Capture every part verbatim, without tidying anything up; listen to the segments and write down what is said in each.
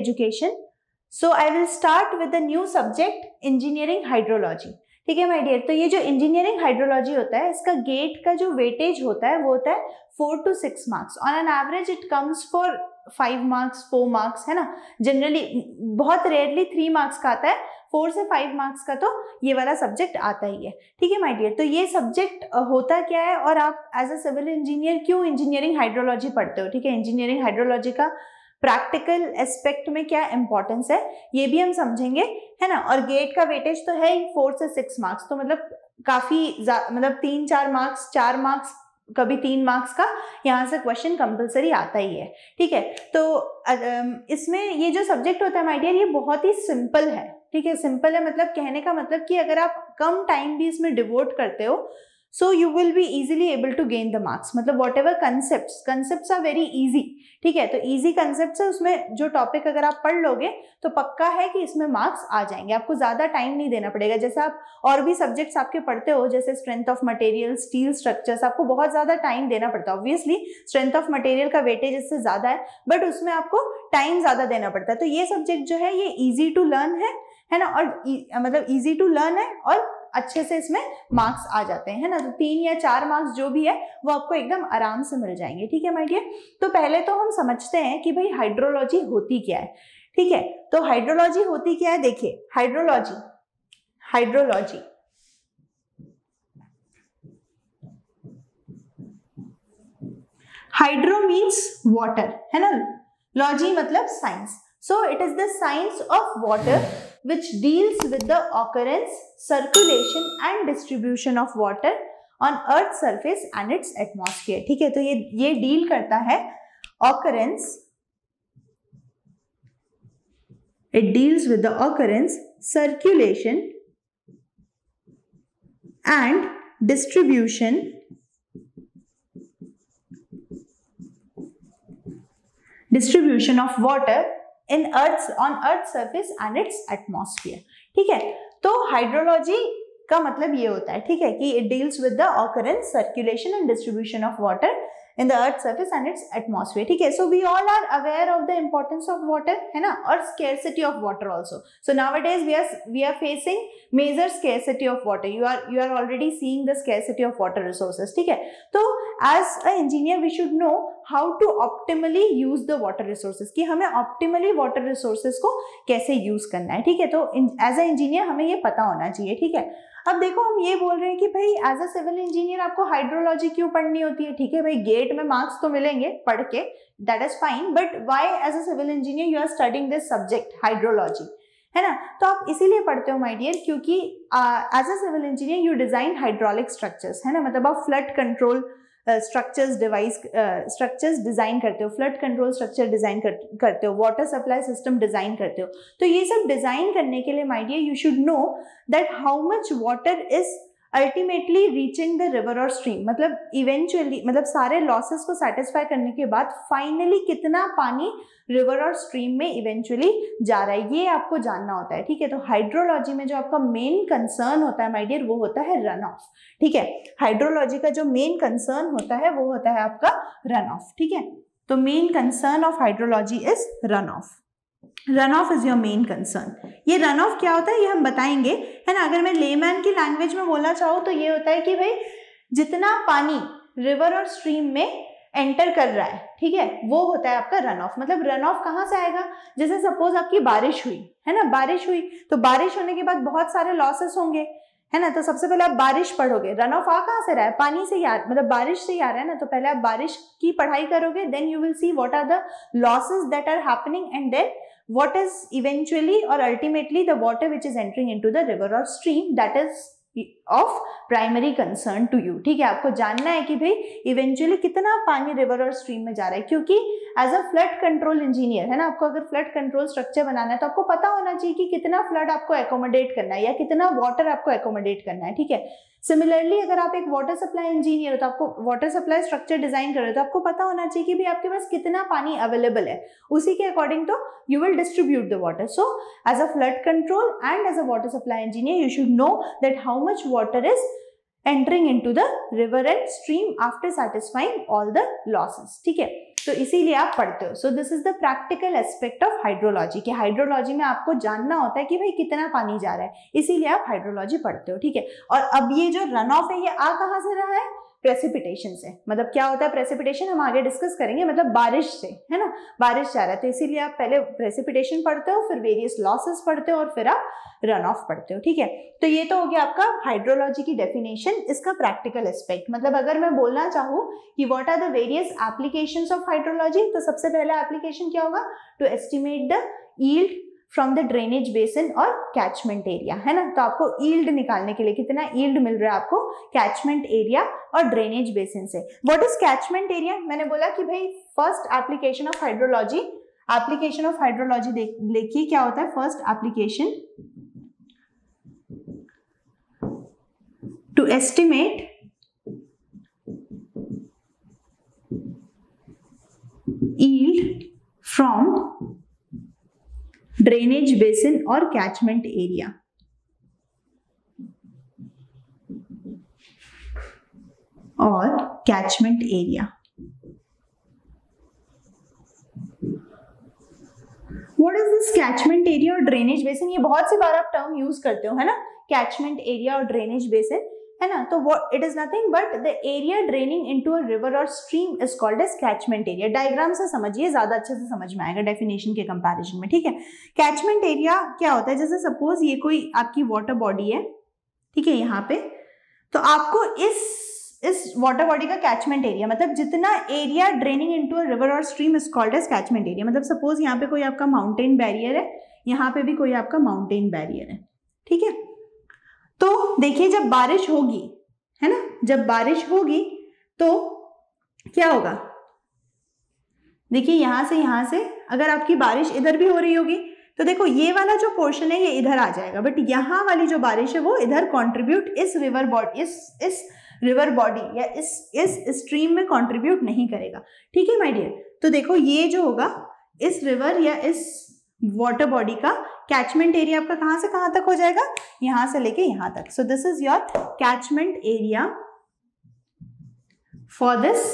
education. So I will start with the new subject engineering hydrology. ठीक है my dear, तो ये जो इंजीनियरिंग हाइड्रोलॉजी होता है इसका गेट का जो वेटेज होता है वो होता है four two six marks on an average. It comes for five marks four marks है ना, जनरली बहुत रेयरली थ्री मार्क्स का आता है, फोर से फाइव मार्क्स का तो ये वाला सब्जेक्ट आता ही है. ठीक है माय डियर, तो ये सब्जेक्ट होता क्या है और आप एज अ सिविल इंजीनियर क्यों इंजीनियरिंग हाइड्रोलॉजी पढ़ते हो. ठीक है, इंजीनियरिंग हाइड्रोलॉजी का प्रैक्टिकल एस्पेक्ट में क्या इंपॉर्टेंस है ये भी हम समझेंगे है ना. और गेट का वेटेज तो है ही फोर से सिक्स मार्क्स, तो मतलब काफी मतलब तीन चार मार्क्स चार मार्क्स कभी तीन मार्क्स का यहाँ से क्वेश्चन कंपलसरी आता ही है. ठीक है, तो इसमें ये जो सब्जेक्ट होता है माय डियर ये बहुत ही सिंपल है. ठीक है, सिंपल है मतलब कहने का मतलब कि अगर आप कम टाइम भी इसमें डिवोट करते हो so you will be easily able to gain the marks. मतलब whatever concepts concepts are very easy. ठीक है, तो easy concepts है, उसमें जो टॉपिक अगर आप पढ़ लोगे तो पक्का है कि इसमें मार्क्स आ जाएंगे, आपको ज़्यादा टाइम नहीं देना पड़ेगा. जैसे आप और भी सब्जेक्ट्स आपके पढ़ते हो जैसे strength of material, steel structures, आपको बहुत ज़्यादा टाइम देना पड़ता है. ऑब्वियसली स्ट्रेंथ ऑफ मटेरियल का वेटेज इससे ज़्यादा है बट उसमें आपको टाइम ज़्यादा देना पड़ता है. तो ये सब्जेक्ट जो है ये ईजी टू लर्न है है ना, और मतलब ईजी टू लर्न है और अच्छे से इसमें मार्क्स आ जाते हैं है ना. तो तीन या चार मार्क्स जो भी है वो आपको एकदम आराम से मिल जाएंगे. ठीक है माय डियर, तो पहले तो हम समझते हैं कि भाई हाइड्रोलॉजी होती क्या है. ठीक है, तो हाइड्रोलॉजी होती क्या है. देखिए hydrology hydrology hydro means water है ना, लॉजी मतलब science. So it is the science of water which deals with the occurrence, circulation and distribution of water on Earth's surface and its atmosphere. ठीक है, तो ये ये डील करता है occurrence, it deals with the occurrence, circulation and distribution distribution of water in earth on earth surface and its atmosphere. ठीक है, तो हाइड्रोलॉजी का मतलब ये होता है ठीक है कि it deals with the occurrence, circulation and distribution of water in the earth surface and its atmosphere. ठीक है, so we all are aware of the importance of water है ना, और scarcity of water also. So nowadays we are we are facing major scarcity of water. You are you are already seeing the scarcity of water resources. ठीक है, तो as a engineer we should know how to optimally use the water resources, कि हमें optimally water resources को कैसे use करना है. ठीक है, तो एज अ इंजीनियर हमें ये पता होना चाहिए. ठीक है, अब देखो हम ये बोल रहे हैं कि भाई एज अ सिविल इंजीनियर आपको हाइड्रोलॉजी क्यों पढ़नी होती है. ठीक है भाई, गेट में मार्क्स तो मिलेंगे पढ़ के, that is fine, but why as a civil engineer you are studying this subject hydrology है ना. तो आप इसीलिए पढ़ते हो माय डियर क्योंकि as a civil engineer you design hydraulic structures है ना, मतलब आप flood control structures device structures design करते हो, फ्लड कंट्रोल स्ट्रक्चर डिजाइन करते हो, वाटर सप्लाई सिस्टम डिजाइन करते हो. तो ये सब डिजाइन करने के लिए my dear you should know that how much water is ultimately reaching the river और स्ट्रीम, मतलब इवेंचुअली मतलब सारे लॉसेस को सेटिस्फाई करने के बाद फाइनली कितना पानी रिवर और स्ट्रीम में इवेंचुअली जा रहा है ये आपको जानना होता है. ठीक है, तो हाइड्रोलॉजी में जो आपका मेन कंसर्न होता है माय डियर वो होता है रन ऑफ. ठीक है, हाइड्रोलॉजी का जो मेन कंसर्न होता है वो होता है आपका रन ऑफ. ठीक है, तो main concern of hydrology is run of. Run of is your main concern. ये रन ऑफ क्या होता है ये हम बताएंगे है ना. अगर मैं लेमैन की लैंग्वेज में बोलना चाहूँ तो ये होता है कि भाई जितना पानी रिवर और स्ट्रीम में एंटर कर रहा है ठीक है वो होता है आपका रन ऑफ. मतलब रन ऑफ कहाँ से आएगा, जैसे सपोज आपकी बारिश हुई है ना, बारिश हुई तो बारिश होने के बाद बहुत सारे लॉसेस होंगे है ना. तो सबसे पहले आप बारिश पढ़ोगे, रन ऑफ आ कहाँ से रहा है, पानी से ही आ, मतलब बारिश से ही आ रहा है ना. तो पहले आप बारिश की पढ़ाई करोगे, then you will see what are the losses that are happening and then what is eventually or ultimately the water which is entering into the river or stream that is of primary concern to you. ठीक है, आपको जानना है कि भाई eventually कितना पानी river और स्ट्रीम में जा रहा है क्योंकि as a flood control engineer है ना आपको अगर फ्लड कंट्रोल स्ट्रक्चर बनाना है तो आपको पता होना चाहिए कि कितना फ्लड आपको एकोमोडेट करना है या कितना वाटर आपको एकोमोडेट करना है. ठीक है, सिमिलरली अगर आप एक वाटर सप्लाई इंजीनियर हो तो आपको वाटर सप्लाई स्ट्रक्चर डिजाइन कर रहे हो तो आपको पता होना चाहिए कि भी आपके पास कितना पानी अवेलेबल है, उसी के अकॉर्डिंग तो you will distribute the water. So as a flood control and as a water supply engineer you should know that how much water is entering in to the river and stream after satisfying all the losses. ठीक है, तो इसीलिए आप पढ़ते हो। So this is the practical aspect of hydrology, कि hydrology में आपको जानना होता है कि भाई कितना पानी जा रहा है, इसीलिए आप हाइड्रोलॉजी पढ़ते हो, ठीक है। और अब ये जो रन ऑफ है ये आ कहाँ से रहा है? प्रेसिपिटेशन से। मतलब क्या होता है प्रेसिपिटेशन, हम आगे डिस्कस करेंगे, मतलब बारिश से, है ना, बारिश जा रहा है, तो इसीलिए आप पहले प्रेसिपिटेशन पढ़ते हो, फिर वेरियस लॉसेस पढ़ते हो और फिर आप रन ऑफ पढ़ते हो, ठीक है। तो ये तो हो गया आपका हाइड्रोलॉजी की डेफिनेशन, इसका प्रैक्टिकल एस्पेक्ट। मतलब अगर मैं बोलना चाहूँ कि what are the various applications of hydrology, तो सबसे पहला एप्लीकेशन क्या होगा? To estimate the yield from the drainage basin और कैचमेंट एरिया, है ना। तो आपको यील्ड निकालने के लिए कितना यील्ड मिल रहा है आपको कैचमेंट एरिया और ड्रेनेज बेसिन से। What is catchment area? मैंने बोला कि भाई first application of hydrology, application of hydrology देखिए क्या होता है। First application to estimate yield from drainage basin और कैचमेंट एरिया। और catchment area what is this catchment area और ड्रेनेज बेसिन? ये बहुत सी बार आप टर्म यूज करते हो, है ना, कैचमेंट एरिया और ड्रेनेज बेसिन, है ना। तो what it is nothing but the area draining into a river और stream is called as catchment area. Diagram से समझिए, ज्यादा अच्छे से समझ में आएगा डेफिनेशन के कंपैरिजन में, ठीक है। कैचमेंट एरिया क्या होता है? जैसे सपोज ये कोई आपकी वाटर बॉडी है, ठीक है, यहाँ पे, तो आपको इस इस वाटर बॉडी का कैचमेंट एरिया, मतलब जितना area draining into a river और stream is called as catchment area. मतलब सपोज यहाँ पे कोई आपका माउंटेन बैरियर है, यहाँ पे भी कोई आपका माउंटेन बैरियर है, ठीक है। तो देखिए जब बारिश होगी, है ना, जब बारिश होगी तो क्या होगा? देखिए यहां से यहां से अगर आपकी बारिश इधर भी हो रही होगी तो देखो ये वाला जो पोर्शन है ये इधर आ जाएगा, बट यहाँ वाली जो बारिश है वो इधर कंट्रीब्यूट इस रिवर बॉडी इस इस रिवर बॉडी या इस इस स्ट्रीम में कंट्रीब्यूट नहीं करेगा, ठीक है माय डियर। तो देखो ये जो होगा इस रिवर या इस वाटर बॉडी का कैचमेंट एरिया आपका कहां से कहां तक हो जाएगा? यहां से लेके यहां तक। So this is your catchment area for this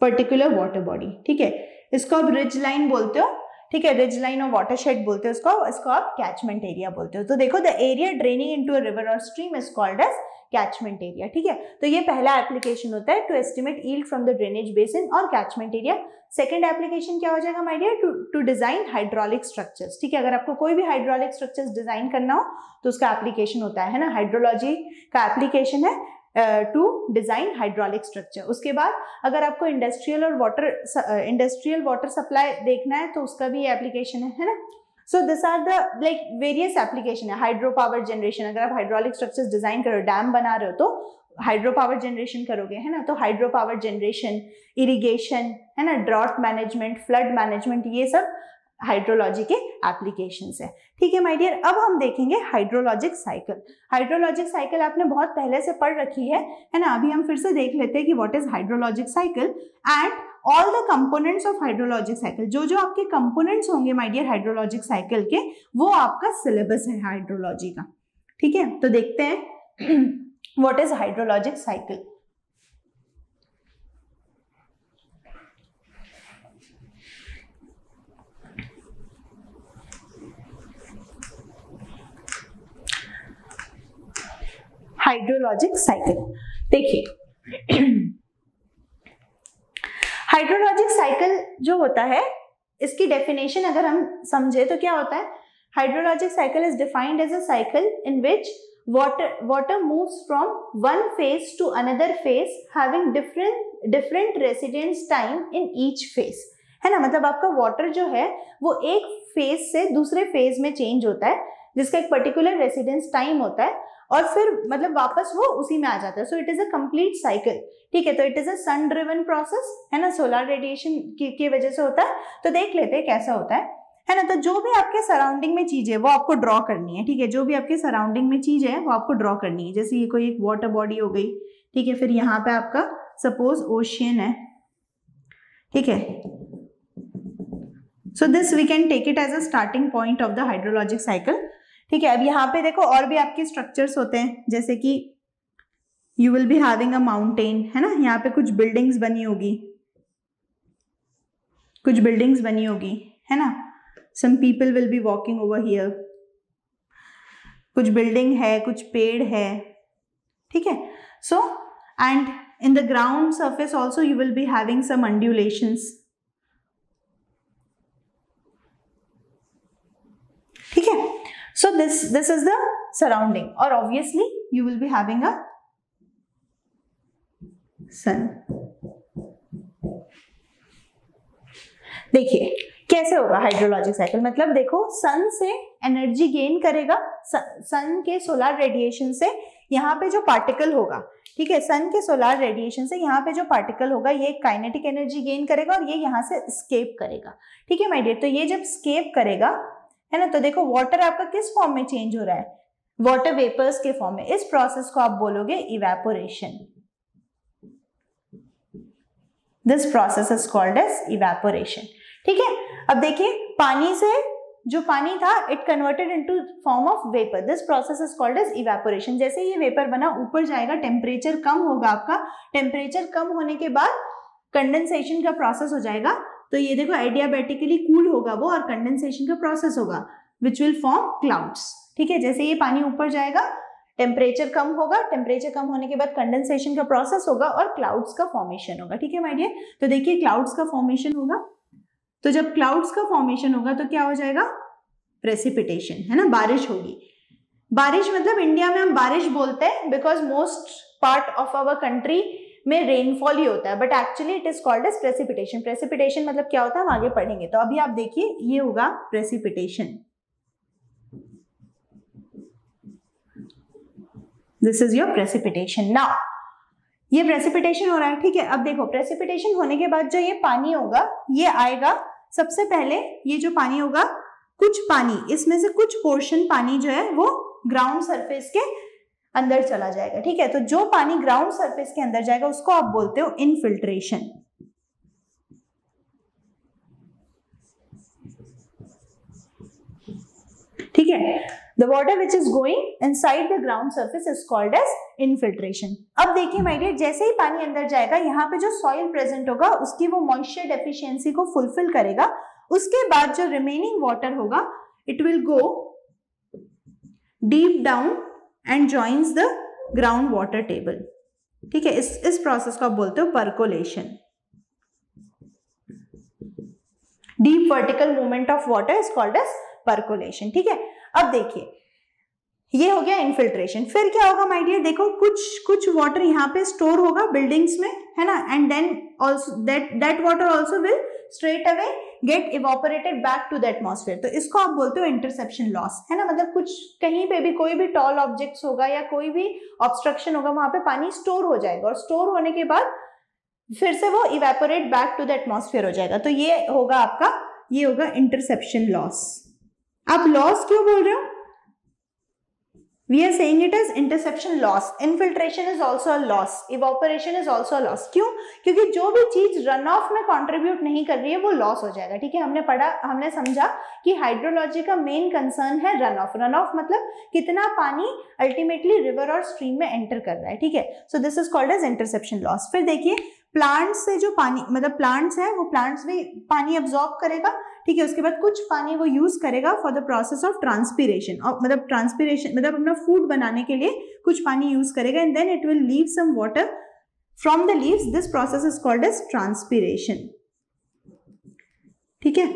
particular water body, ठीक है। इसको आप रिज लाइन बोलते हो, ठीक है, रिज लाइन और वाटर शेड बोलते हो इसको, इसको आप कैचमेंट एरिया बोलते हो। तो देखो the area draining into a river और stream is called as catchment area, ठीक है। तो ये पहला एप्लीकेशन होता है, to estimate yield from the drainage basin और कैचमेंट एरिया। सेकंड एप्लीकेशन क्या हो जाएगा my dear? To to design hydraulic structures, ठीक है। अगर आपको कोई भी हाइड्रोलिक स्ट्रक्चर्स डिजाइन करना हो तो उसका एप्लीकेशन होता है, है ना, हाइड्रोलॉजी का एप्लीकेशन है टू डिजाइन हाइड्रोलिक स्ट्रक्चर। उसके बाद अगर आपको इंडस्ट्रियल और वाटर इंडस्ट्रियल वाटर सप्लाई देखना है तो उसका भी एप्लीकेशन है, है ना। So this are the like various application है। हाइड्रो पावर जनरेशन, अगर आप हाइड्रोलिक स्ट्रक्चर्स डिजाइन करो, डैम बना रहे हो तो हाइड्रो पावर जनरेशन करोगे, है ना, तो हाइड्रो पावर जनरेशन, इरिगेशन, है ना, ड्रॉट मैनेजमेंट, फ्लड मैनेजमेंट, ये सब हाइड्रोलॉजी के एप्लीकेशंस है, ठीक है माय डियर। अब हम देखेंगे हाइड्रोलॉजिक साइकिल। हाइड्रोलॉजिक साइकिल आपने बहुत पहले से पढ़ रखी है, है ना। अभी हम फिर से देख लेते हैं कि what is hydrologic cycle and all the components of hydrologic cycle. जो जो आपके कंपोनेंट्स होंगे माय डियर हाइड्रोलॉजिक साइकिल के, वो आपका सिलेबस है हाइड्रोलॉजी का, ठीक है। तो देखते हैं what is hydrologic cycle. Hydrologic cycle देखिए, हाइड्रोलॉजिक साइकिल जो होता है इसकी डेफिनेशन अगर हम समझे तो क्या होता है? Hydrologic cycle is defined as a cycle in which water water moves from one phase to another phase having different different residence time in each phase, है ना। मतलब आपका वाटर जो है वो एक फेज से दूसरे फेज में चेंज होता है जिसका एक पर्टिकुलर रेसिडेंस टाइम होता है और फिर मतलब वापस वो उसी में आ जाता है। So it is a complete cycle, ठीक है। तो it is a sun driven process, है ना, सोलर रेडिएशन की, की वजह से होता है। तो देख लेते हैं कैसा होता है, है ना। तो जो भी आपके सराउंडिंग में चीज है वो आपको ड्रॉ करनी है, ठीक है। जो भी आपके सराउंडिंग में चीज है वो आपको ड्रॉ करनी है। जैसे ये कोई एक वाटर बॉडी हो गई, ठीक है, फिर यहाँ पे आपका सपोज ओशियन है, ठीक है। So this we can take it as a starting point of the hydrologic cycle, ठीक है। अब यहाँ पे देखो और भी आपके स्ट्रक्चर्स होते हैं, जैसे कि you will be having a mountain, है ना, यहाँ पे कुछ बिल्डिंग्स बनी होगी, कुछ बिल्डिंग्स बनी होगी, है ना. Some people will be walking over here. कुछ बिल्डिंग है, कुछ पेड़ है, ठीक है. So and in the ground surface also you will be having some undulations, ठीक है. So this this is the surrounding और obviously you will be having a sun. देखिए कैसे होगा हाइड्रोलॉजिक साइकिल, मतलब देखो सन से एनर्जी गेन करेगा, सन के सोलर रेडिएशन से यहाँ पे जो पार्टिकल होगा, ठीक है, सन के सोलर रेडिएशन से यहाँ पे जो पार्टिकल होगा ये काइनेटिक एनर्जी गेन करेगा और ये यहाँ से एस्केप करेगा, ठीक है माय डियर. तो ये जब एस्केप करेगा, है ना, तो देखो वाटर आपका किस फॉर्म में चेंज हो रहा है, वाटर वेपर्स के फॉर्म में. इस प्रोसेस को आप बोलोगे evaporation. This process is called as evaporation, ठीक है. अब देखिए पानी से जो पानी था it converted into form of vapour. This process is called as evaporation. जैसे ये वेपर बना ऊपर जाएगा, टेम्परेचर कम होगा आपका, टेम्परेचर कम होने के बाद कंडेंसेशन का प्रोसेस हो जाएगा. तो ये देखो एडियाबैटिकली कूल होगा वो और कंडेंसेशन का प्रोसेस होगा विच विल फॉर्म क्लाउड्स, ठीक है. जैसे ये पानी ऊपर जाएगा टेम्परेचर कम होगा, टेम्परेचर कम होने के बाद कंडेंसेशन का प्रोसेस होगा और क्लाउड्स का फॉर्मेशन होगा, ठीक है माय डियर. तो देखिए क्लाउड्स का फॉर्मेशन होगा, तो जब क्लाउड्स का फॉर्मेशन होगा तो क्या हो जाएगा, प्रेसिपिटेशन, है ना, बारिश होगी. बारिश मतलब इंडिया में हम बारिश बोलते हैं because most part of our country में रेनफॉल ही होता है, but actually it is called as precipitation. Precipitation मतलब क्या होता है हम आगे पढ़ेंगे. तो अभी आप देखिए ये होगा precipitation. This is your precipitation. Now, ये precipitation हो रहा है, ठीक है. अब देखो precipitation होने के बाद जो ये पानी होगा ये आएगा. सबसे पहले ये जो पानी होगा, कुछ पानी इसमें से कुछ पोर्शन पानी जो है वो ग्राउंड सरफेस के अंदर चला जाएगा, ठीक है. तो जो पानी ग्राउंड सरफेस के अंदर जाएगा उसको आप बोलते हो इनफिल्ट्रेशन. ठीक है, the water which is going inside the ground surface is called as infiltration. अब देखिए माय डियर, जैसे ही पानी अंदर जाएगा यहाँ पे जो सॉइल प्रेजेंट होगा उसकी वो मॉइस्चर डेफिशिएंसी को फुलफिल करेगा. उसके बाद जो रिमेनिंग वाटर होगा it will go deep down and joins the ground water table, ठीक है. इस इस प्रोसेस को आप बोलते हो percolation. Deep vertical movement of water is called as percolation, ठीक है. अब देखिए ये हो गया इनफिल्ट्रेशन. फिर क्या होगा माय डियर, देखो कुछ कुछ वाटर यहाँ पे स्टोर होगा बिल्डिंग्स में, है ना, and then also that that water also will straight away get evaporated back to the atmosphere. तो इसको आप बोलते हो इंटरसेप्शन लॉस, है ना. मतलब कुछ कहीं पे भी कोई भी टॉल ऑब्जेक्ट्स होगा या कोई भी ऑब्स्ट्रक्शन होगा वहां पे पानी स्टोर हो जाएगा और स्टोर होने के बाद फिर से वो evaporate back to the atmosphere हो जाएगा. तो ये होगा आपका, ये होगा इंटरसेप्शन लॉस. आप लॉस क्यों बोल रहे हो, we are saying it is interception loss. Infiltration is also loss, evaporation is also loss. क्यों, क्योंकि जो भी चीज रन ऑफ में कॉन्ट्रीब्यूट नहीं कर रही है वो लॉस हो जाएगा, ठीक है. हमने पढ़ा, हमने समझा कि हाइड्रोलॉजी का मेन कंसर्न है रन ऑफ. रन ऑफ मतलब कितना पानी अल्टीमेटली रिवर और स्ट्रीम में एंटर कर रहा है, ठीक है. So this is called as interception loss. फिर देखिए प्लांट्स से जो पानी, मतलब प्लांट्स है वो प्लांट्स भी पानी अब्सॉर्ब करेगा, ठीक है. उसके बाद कुछ पानी वो यूज करेगा for the process of transpiration, और मतलब ट्रांसपीरेशन मतलब अपना फूड बनाने के लिए कुछ पानी यूज करेगा and then it will leave some water from the leaves. This process is called as transpiration, ठीक है.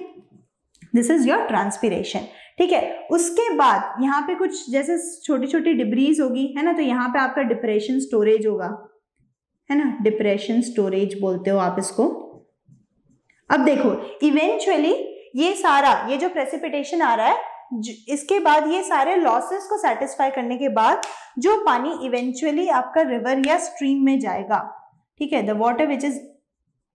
दिस इज योर ट्रांसपीरेशन, ठीक है. उसके बाद यहाँ पे कुछ जैसे छोटी छोटी डिब्रीज होगी, है ना, तो यहाँ पे आपका डिप्रेशन स्टोरेज होगा, है ना, डिप्रेशन स्टोरेज बोलते हो आप इसको. अब देखो इवेंचुअली ये सारा, ये जो प्रेसिपिटेशन आ रहा है इसके बाद ये सारे लॉसेस को सेटिस्फाई करने के बाद जो पानी इवेंचुअली आपका रिवर या स्ट्रीम में जाएगा, ठीक है. The water which is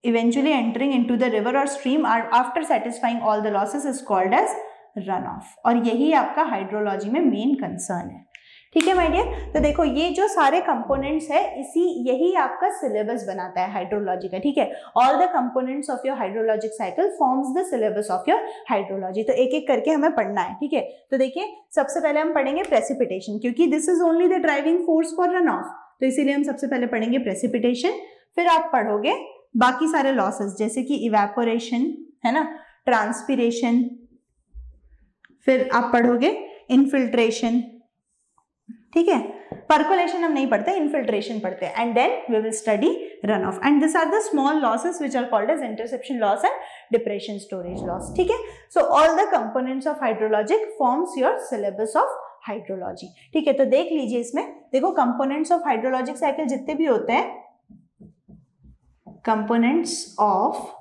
eventually entering into the river और stream after satisfying all the losses is called as run of. और यही आपका हाइड्रोलॉजी में मेन कंसर्न है, ठीक है माय डियर. तो देखो ये जो सारे कंपोनेंट्स है इसी यही आपका सिलेबस बनाता है हाइड्रोलॉजी का, ठीक है. All the components of your hydrologic cycle forms the syllabus of your hydrology. तो एक एक करके हमें पढ़ना है, ठीक है. तो देखिए सबसे पहले हम पढ़ेंगे प्रेसिपिटेशन, क्योंकि this is only the driving force for run of. तो इसीलिए हम सबसे पहले पढ़ेंगे प्रेसिपिटेशन. फिर आप पढ़ोगे बाकी सारे लॉसेस जैसे कि इवेपोरेशन, है ना, ट्रांसपीरेशन, फिर आप पढ़ोगे इनफिल्ट्रेशन, ठीक है। परकोलेशन हम नहीं पढ़ते, इनफिल्ट्रेशन पढ़ते हैं। And then we will study run of, and this are the small losses which are called as interception loss and depression storage loss, ठीक है। So all the components of hydrologic forms your syllabus of hydrology, ठीक है। तो देख लीजिए, इसमें देखो components of hydrologic cycle जितने भी होते हैं, components of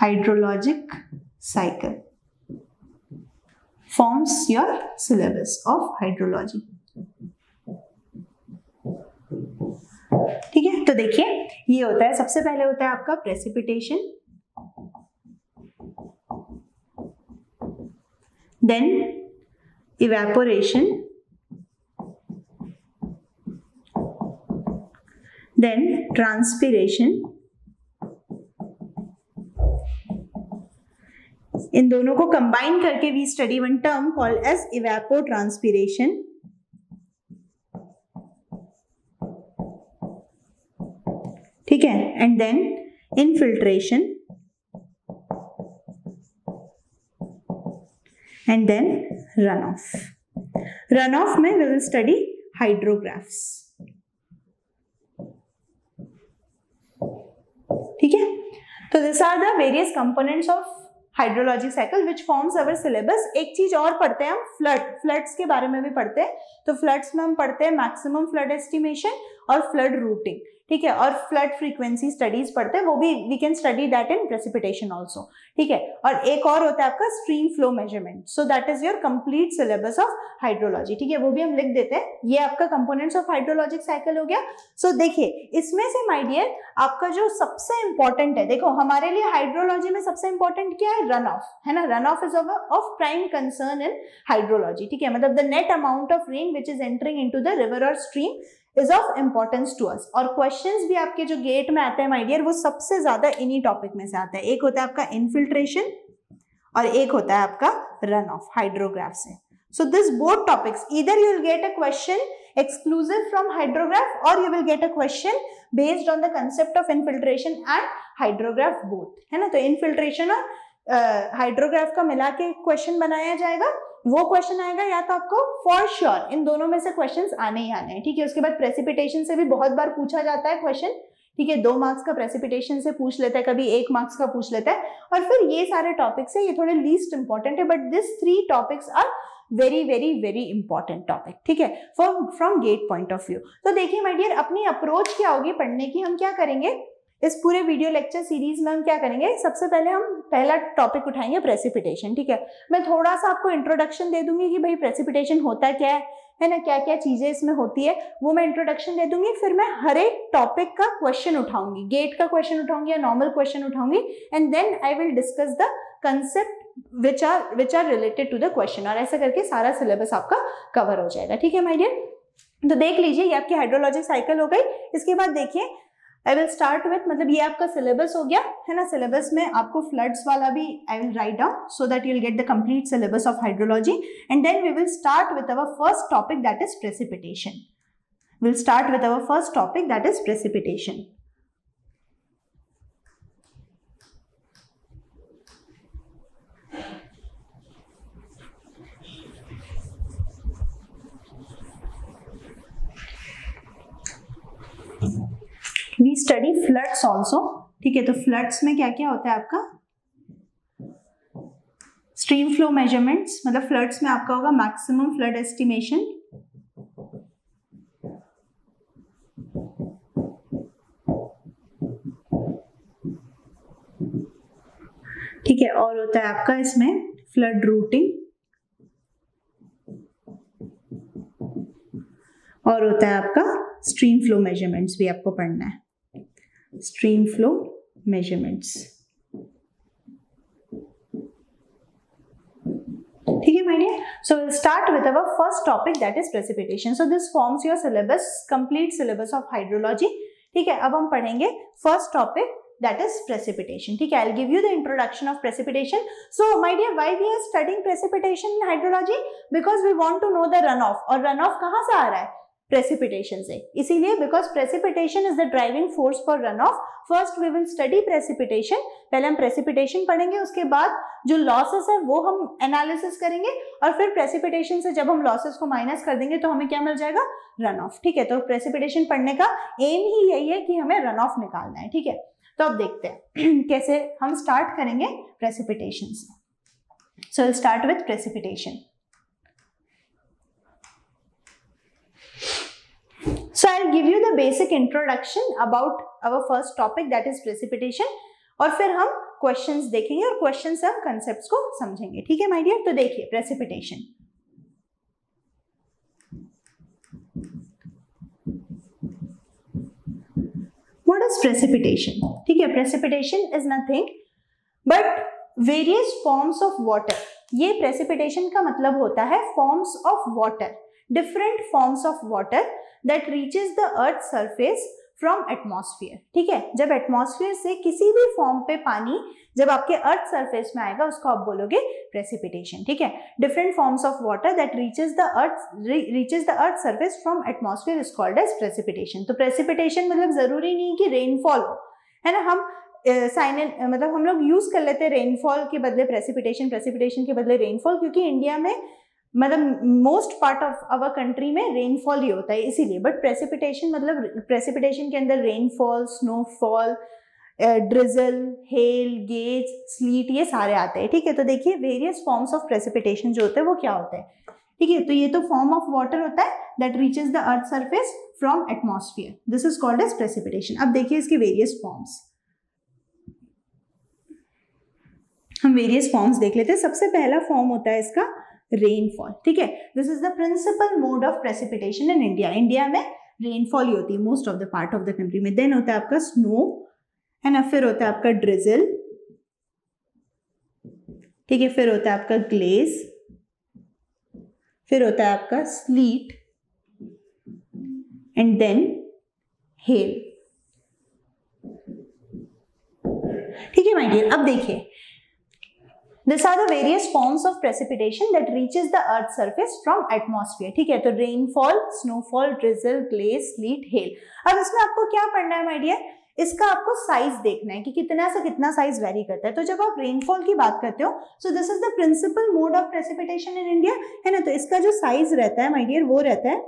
hydrologic cycle forms your syllabus of hydrology, ठीक है। तो देखिए ये होता है, सबसे पहले होता है आपका precipitation, then evaporation, then transpiration, इन दोनों को कंबाइन करके we study one term called as evapotranspiration, ठीक है। And then infiltration, and then run of. Run of में वी विल स्टडी हाइड्रोग्राफ्स, ठीक है। तो this are the various components of hydrologic cycle which forms our syllabus. एक चीज और पढ़ते हैं हम, फ्लड, फ्लड्स के बारे में भी पढ़ते हैं। तो फ्लड्स में हम पढ़ते हैं मैक्सिमम फ्लड एस्टिमेशन और फ्लड रूटिंग, ठीक है, और फ्लड फ्रीक्वेंसी स्टडीज पढ़ते हैं, वो भी we can study that in precipitation also, ठीक है। और एक और होता है आपका stream flow measurement, so that is your complete syllabus of hydrology, ठीक है, वो भी हम लिख देते हैं। ये आपका कंपोनेंट्स ऑफ हाइड्रोलॉजिक साइकिल हो गया। सो so, देखिए इसमें से माय डियर आपका जो सबसे इंपॉर्टेंट है, देखो हमारे लिए हाइड्रोलॉजी में सबसे इंपॉर्टेंट क्या है, रन ऑफ, है ना। Run of is of prime concern in hydrology, ठीक है, मतलब the net amount of rain which is entering into the river और stream is of importance to us। और questions भी आपके जो gate में आते हैं my dear, वो सबसे ज्यादा इन्हीं topic में से आता है। एक होता है आपका infiltration और एक होता है आपका run off, hydrograph से। So this both topics, either you will get a question exclusive from hydrograph or you will get a question based on the concept of infiltration and hydrograph both, है ना। तो infiltration और uh, hydrograph का मिला के question बनाया जाएगा, वो क्वेश्चन आएगा, या तो आपको फॉर श्योर sure, इन दोनों में से क्वेश्चंस आने ही आने हैं, ठीक है। उसके बाद प्रेसिपिटेशन से भी बहुत बार पूछा जाता है क्वेश्चन, ठीक है, दो मार्क्स का प्रेसिपिटेशन से पूछ लेता है, कभी एक मार्क्स का पूछ लेता है। और फिर ये सारे टॉपिक्स है, ये थोड़े लीस्ट इंपॉर्टेंट है, but this three topics are very very very important topic, ठीक है, from from GATE point of view. तो देखिए माय डियर, अपनी अप्रोच क्या होगी पढ़ने की, हम क्या करेंगे इस पूरे वीडियो लेक्चर सीरीज में, हम क्या करेंगे, सबसे पहले हम पहला टॉपिक उठाएंगे प्रेसिपिटेशन, ठीक है। मैं थोड़ा सा आपको इंट्रोडक्शन दे दूंगी कि भाई प्रेसिपिटेशन होता क्या है, है ना, क्या क्या चीजें इसमें होती है, वो मैं इंट्रोडक्शन दे दूंगी। फिर मैं हर एक टॉपिक का क्वेश्चन उठाऊंगी, गेट का क्वेश्चन उठाऊंगी या नॉर्मल क्वेश्चन उठाऊंगी, and then I will discuss the concept which are which are related to the question, और ऐसा करके सारा सिलेबस आपका कवर हो जाएगा, ठीक है माय डियर। तो देख लीजिए ये आपकी हाइड्रोलॉजिक साइकिल हो गई। इसके बाद देखिए I will start with, मतलब ये आपका सिलेबस हो गया, है ना। सिलेबस में आपको फ्लड्स वाला भी I will write down so that you will get the complete syllabus of hydrology. And then we will start with our first topic that is precipitation, will start with our first topic that is precipitation. We study floods also, ठीक है। तो floods में क्या क्या होता है आपका, stream flow measurements, मतलब फ्लड्स में आपका होगा मैक्सिमम फ्लड एस्टिमेशन, ठीक है, और होता है आपका इसमें फ्लड रूटिंग, और होता है आपका स्ट्रीम फ्लो मेजरमेंट्स भी आपको पढ़ना है, स्ट्रीम फ्लो मेजरमेंट्स, ठीक है my dear. So will start with our first topic that is precipitation. So this forms your syllabus, complete syllabus of hydrology, ठीक है। अब हम पढ़ेंगे first topic that is precipitation, ठीक है। I'll give you the introduction of precipitation. So my dear, why we are studying precipitation in hydrology? Because we want to know the runoff, और runoff कहाँ से आ रहा है, precipitation से. इसीलिए because precipitation is the driving force for runoff. First we will study precipitation. पहले हम precipitation पढ़ेंगे, उसके बाद जो losses है वो हम analysis करेंगे और फिर precipitation से जब हम losses को minus कर देंगे तो हमें क्या मिल जाएगा? runoff. ठीक है, तो precipitation पढ़ने का aim ही यही है कि हमें runoff निकालना है. ठीक है, तो अब देखते हैं कैसे हम start करेंगे precipitation से. So we'll start with precipitation. So I'll give you the basic introduction about our first topic, that is precipitation, और फिर हम questions देखेंगे और questions से हम concepts को समझेंगे. ठीक है my dear, तो देखिए precipitation. What is precipitation? ठीक है, precipitation is nothing but various forms of water. ये precipitation का मतलब होता है forms of water, different forms of water that reaches the earth's surface from atmosphere. ठीक है, जब atmosphere से किसी भी form पे पानी जब आपके earth surface में आएगा उसको आप बोलोगे precipitation. ठीक है, different forms of water that reaches the earth reaches the earth surface from atmosphere is called as precipitation. तो precipitation मतलब जरूरी नहीं कि rainfall हो, है ना. हम साइन uh, uh, मतलब हम लोग यूज कर लेते हैं रेनफॉल के बदले प्रेसिपिटेशन, प्रेसिपिटेशन के बदले रेनफॉल, क्योंकि इंडिया में मतलब most part of our country में रेनफॉल ही होता है इसीलिए. बट प्रेसिपिटेशन मतलब प्रेसिपिटेशन के अंदर rainfall, snowfall, drizzle, hail, glaze, sleet, ये सारे आते हैं. ठीक है, तो देखिए वेरियस फॉर्म्स ऑफ प्रेसिपिटेशन जो होते हैं वो क्या होते हैं. ठीक है, तो ये तो फॉर्म ऑफ वाटर होता है that reaches the earth surface from atmosphere. This is called as precipitation. अब देखिए इसके वेरियस फॉर्म्स, हम वेरियस फॉर्म्स देख लेते हैं. सबसे पहला फॉर्म होता है इसका रेनफॉल. ठीक है, this is the principal mode of precipitation in India. India में रेनफॉल ही होती है most of the part of the country में. देन होता है आपका स्नो, है ना, फिर होता है आपका ड्रिजल, ठीक है, फिर होता है आपका ग्लेज, फिर होता है आपका स्लीट, एंड देन हेल. ठीक है माय डियर, अब देखिए These are the various forms of precipitation that reaches the earth's surface from atmosphere. ठीक है, तो rainfall, snowfall, drizzle, glaze, sleet, hail. अब इसमें आपको क्या पढ़ना है my dear? इसका आपको size देखना है कि कितना से कितना size vary करता है. तो जब आप rainfall की बात करते हो, so this is the principal mode of precipitation in India, है ना. तो इसका जो size रहता है my dear, वो रहता है,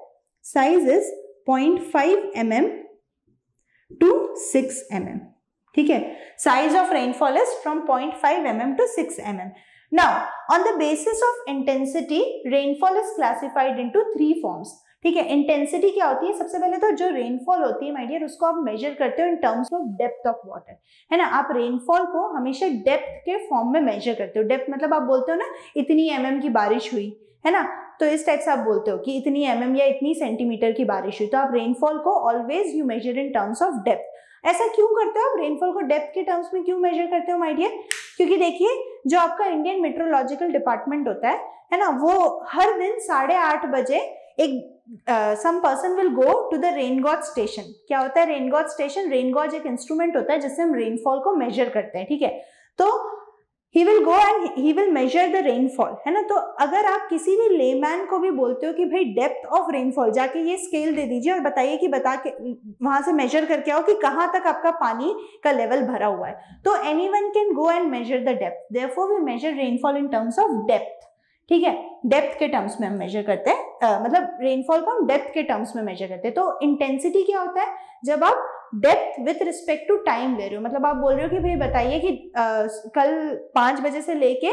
size is zero point five millimeter to six millimeter. ठीक है, size of rainfall is from zero point five millimeter to six millimeter. Now on the basis of intensity rainfall is classified into three forms. ठीक है, intensity क्या होती है? सबसे पहले तो जो रेनफॉल होती है माय डियर उसको आप मेजर करते हो in terms of depth of water, है ना. आप रेनफॉल को हमेशा डेप्थ के फॉर्म में मेजर करते हो. डेप्थ मतलब आप बोलते हो ना इतनी एम एम की बारिश हुई, है ना, तो इस टाइप से आप बोलते हो कि इतनी एम एम या इतनी सेंटीमीटर की बारिश हुई. तो आप रेनफॉल को always you measure in terms of depth. ऐसा क्यों करते हो आप रेनफॉल को डेप्थ के टर्म्स में क्यों मेजर करते हो माय डियर? क्योंकि देखिए जो आपका इंडियन मेट्रोलॉजिकल डिपार्टमेंट होता है, है ना, वो हर दिन साढ़े आठ बजे एक some person will go to the rain gauge station. क्या होता है rain gauge station? Rain gauge एक इंस्ट्रूमेंट होता है जिससे हम रेनफॉल को मेजर करते हैं. ठीक है, तो he will go and he will measure the rainfall, है ना. तो अगर आप किसी भी लेमैन को भी बोलते हो कि भाई डेप्थ ऑफ रेनफॉल, जाके ये स्केल दे दीजिए और बताइए कि बता के वहां से मेजर करके आओ कि कहाँ तक आपका पानी का लेवल भरा हुआ है, तो any one can go and measure the depth. Therefore we measure rainfall in terms of depth. ठीक है, डेप्थ के टर्म्स में हम मेजर करते हैं, uh, मतलब रेनफॉल को हम डेप्थ के टर्म्स में मेजर करते हैं. तो इंटेंसिटी क्या होता है? जब आप depth with respect to time ले रहे हो, मतलब आप बोल रहे हो कि भाई बताइए कि uh, कल पाँच बजे से लेके,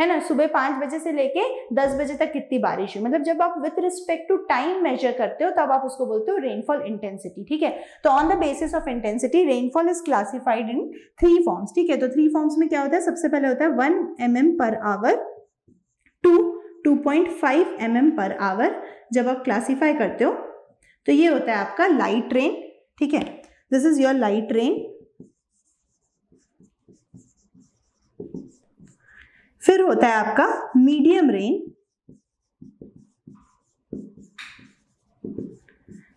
है ना, सुबह पाँच बजे से लेके दस बजे तक कितनी बारिश हुई. मतलब जब आप with respect to time measure करते हो तब आप उसको बोलते हो रेनफॉल इंटेंसिटी. ठीक है, तो on the basis of intensity rainfall is classified in three forms. ठीक है, तो थ्री फॉर्म्स में क्या होता है? सबसे पहले होता है one M M per hour to two point five M M per hour. जब आप क्लासीफाई करते हो तो ये होता है आपका लाइट रेन. ठीक है, this is your light rain. फिर होता है आपका मीडियम रेन,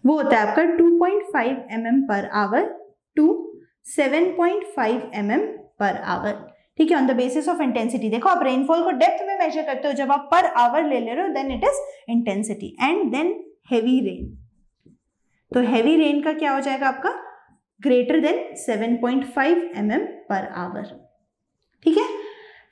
वो होता है आपका two point five millimeter per hour to seven point five millimeter per hour. ठीक है, on the basis of intensity. देखो आप रेनफॉल को डेप्थ में मेजर करते हो, जब आप पर आवर ले ले रहे हो then it is intensity. And then heavy rain, तो हैवी रेन का क्या हो जाएगा आपका greater than seven point five M M per hour. ठीक है,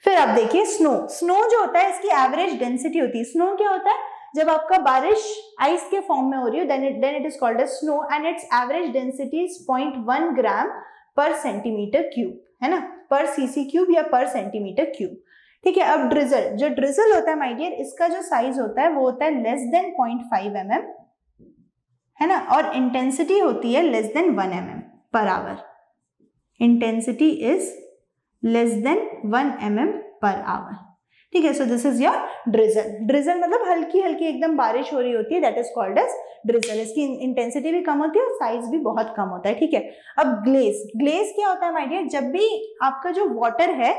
फिर आप देखिए स्नो। स्नो जो होता है इसकी एवरेज डेंसिटी होती है। स्नो क्या होता है? जब आपका बारिश आइस के फॉर्म में हो रही हो then it then it is called as snow and its average density is point one gram per centimetre cube, है ना, पर सीसी क्यूब या पर सेंटीमीटर क्यूब। ठीक है, अब ड्रिजल, जो ड्रिजल होता है माय डियर, इसका जो साइज होता है वो होता है less than point five M M, है ना, और इंटेंसिटी होती है less than one M M per hour. Intensity is less than one M M per hour. ठीक है, so this is your drizzle. Drizzle मतलब हल्की हल्की एकदम बारिश हो रही होती है, that is called as drizzle. इसकी इंटेंसिटी भी कम होती है और साइज भी बहुत कम होता है। ठीक है, अब ग्लेज। ग्लेज क्या होता है माय डियर? जब भी आपका जो वाटर है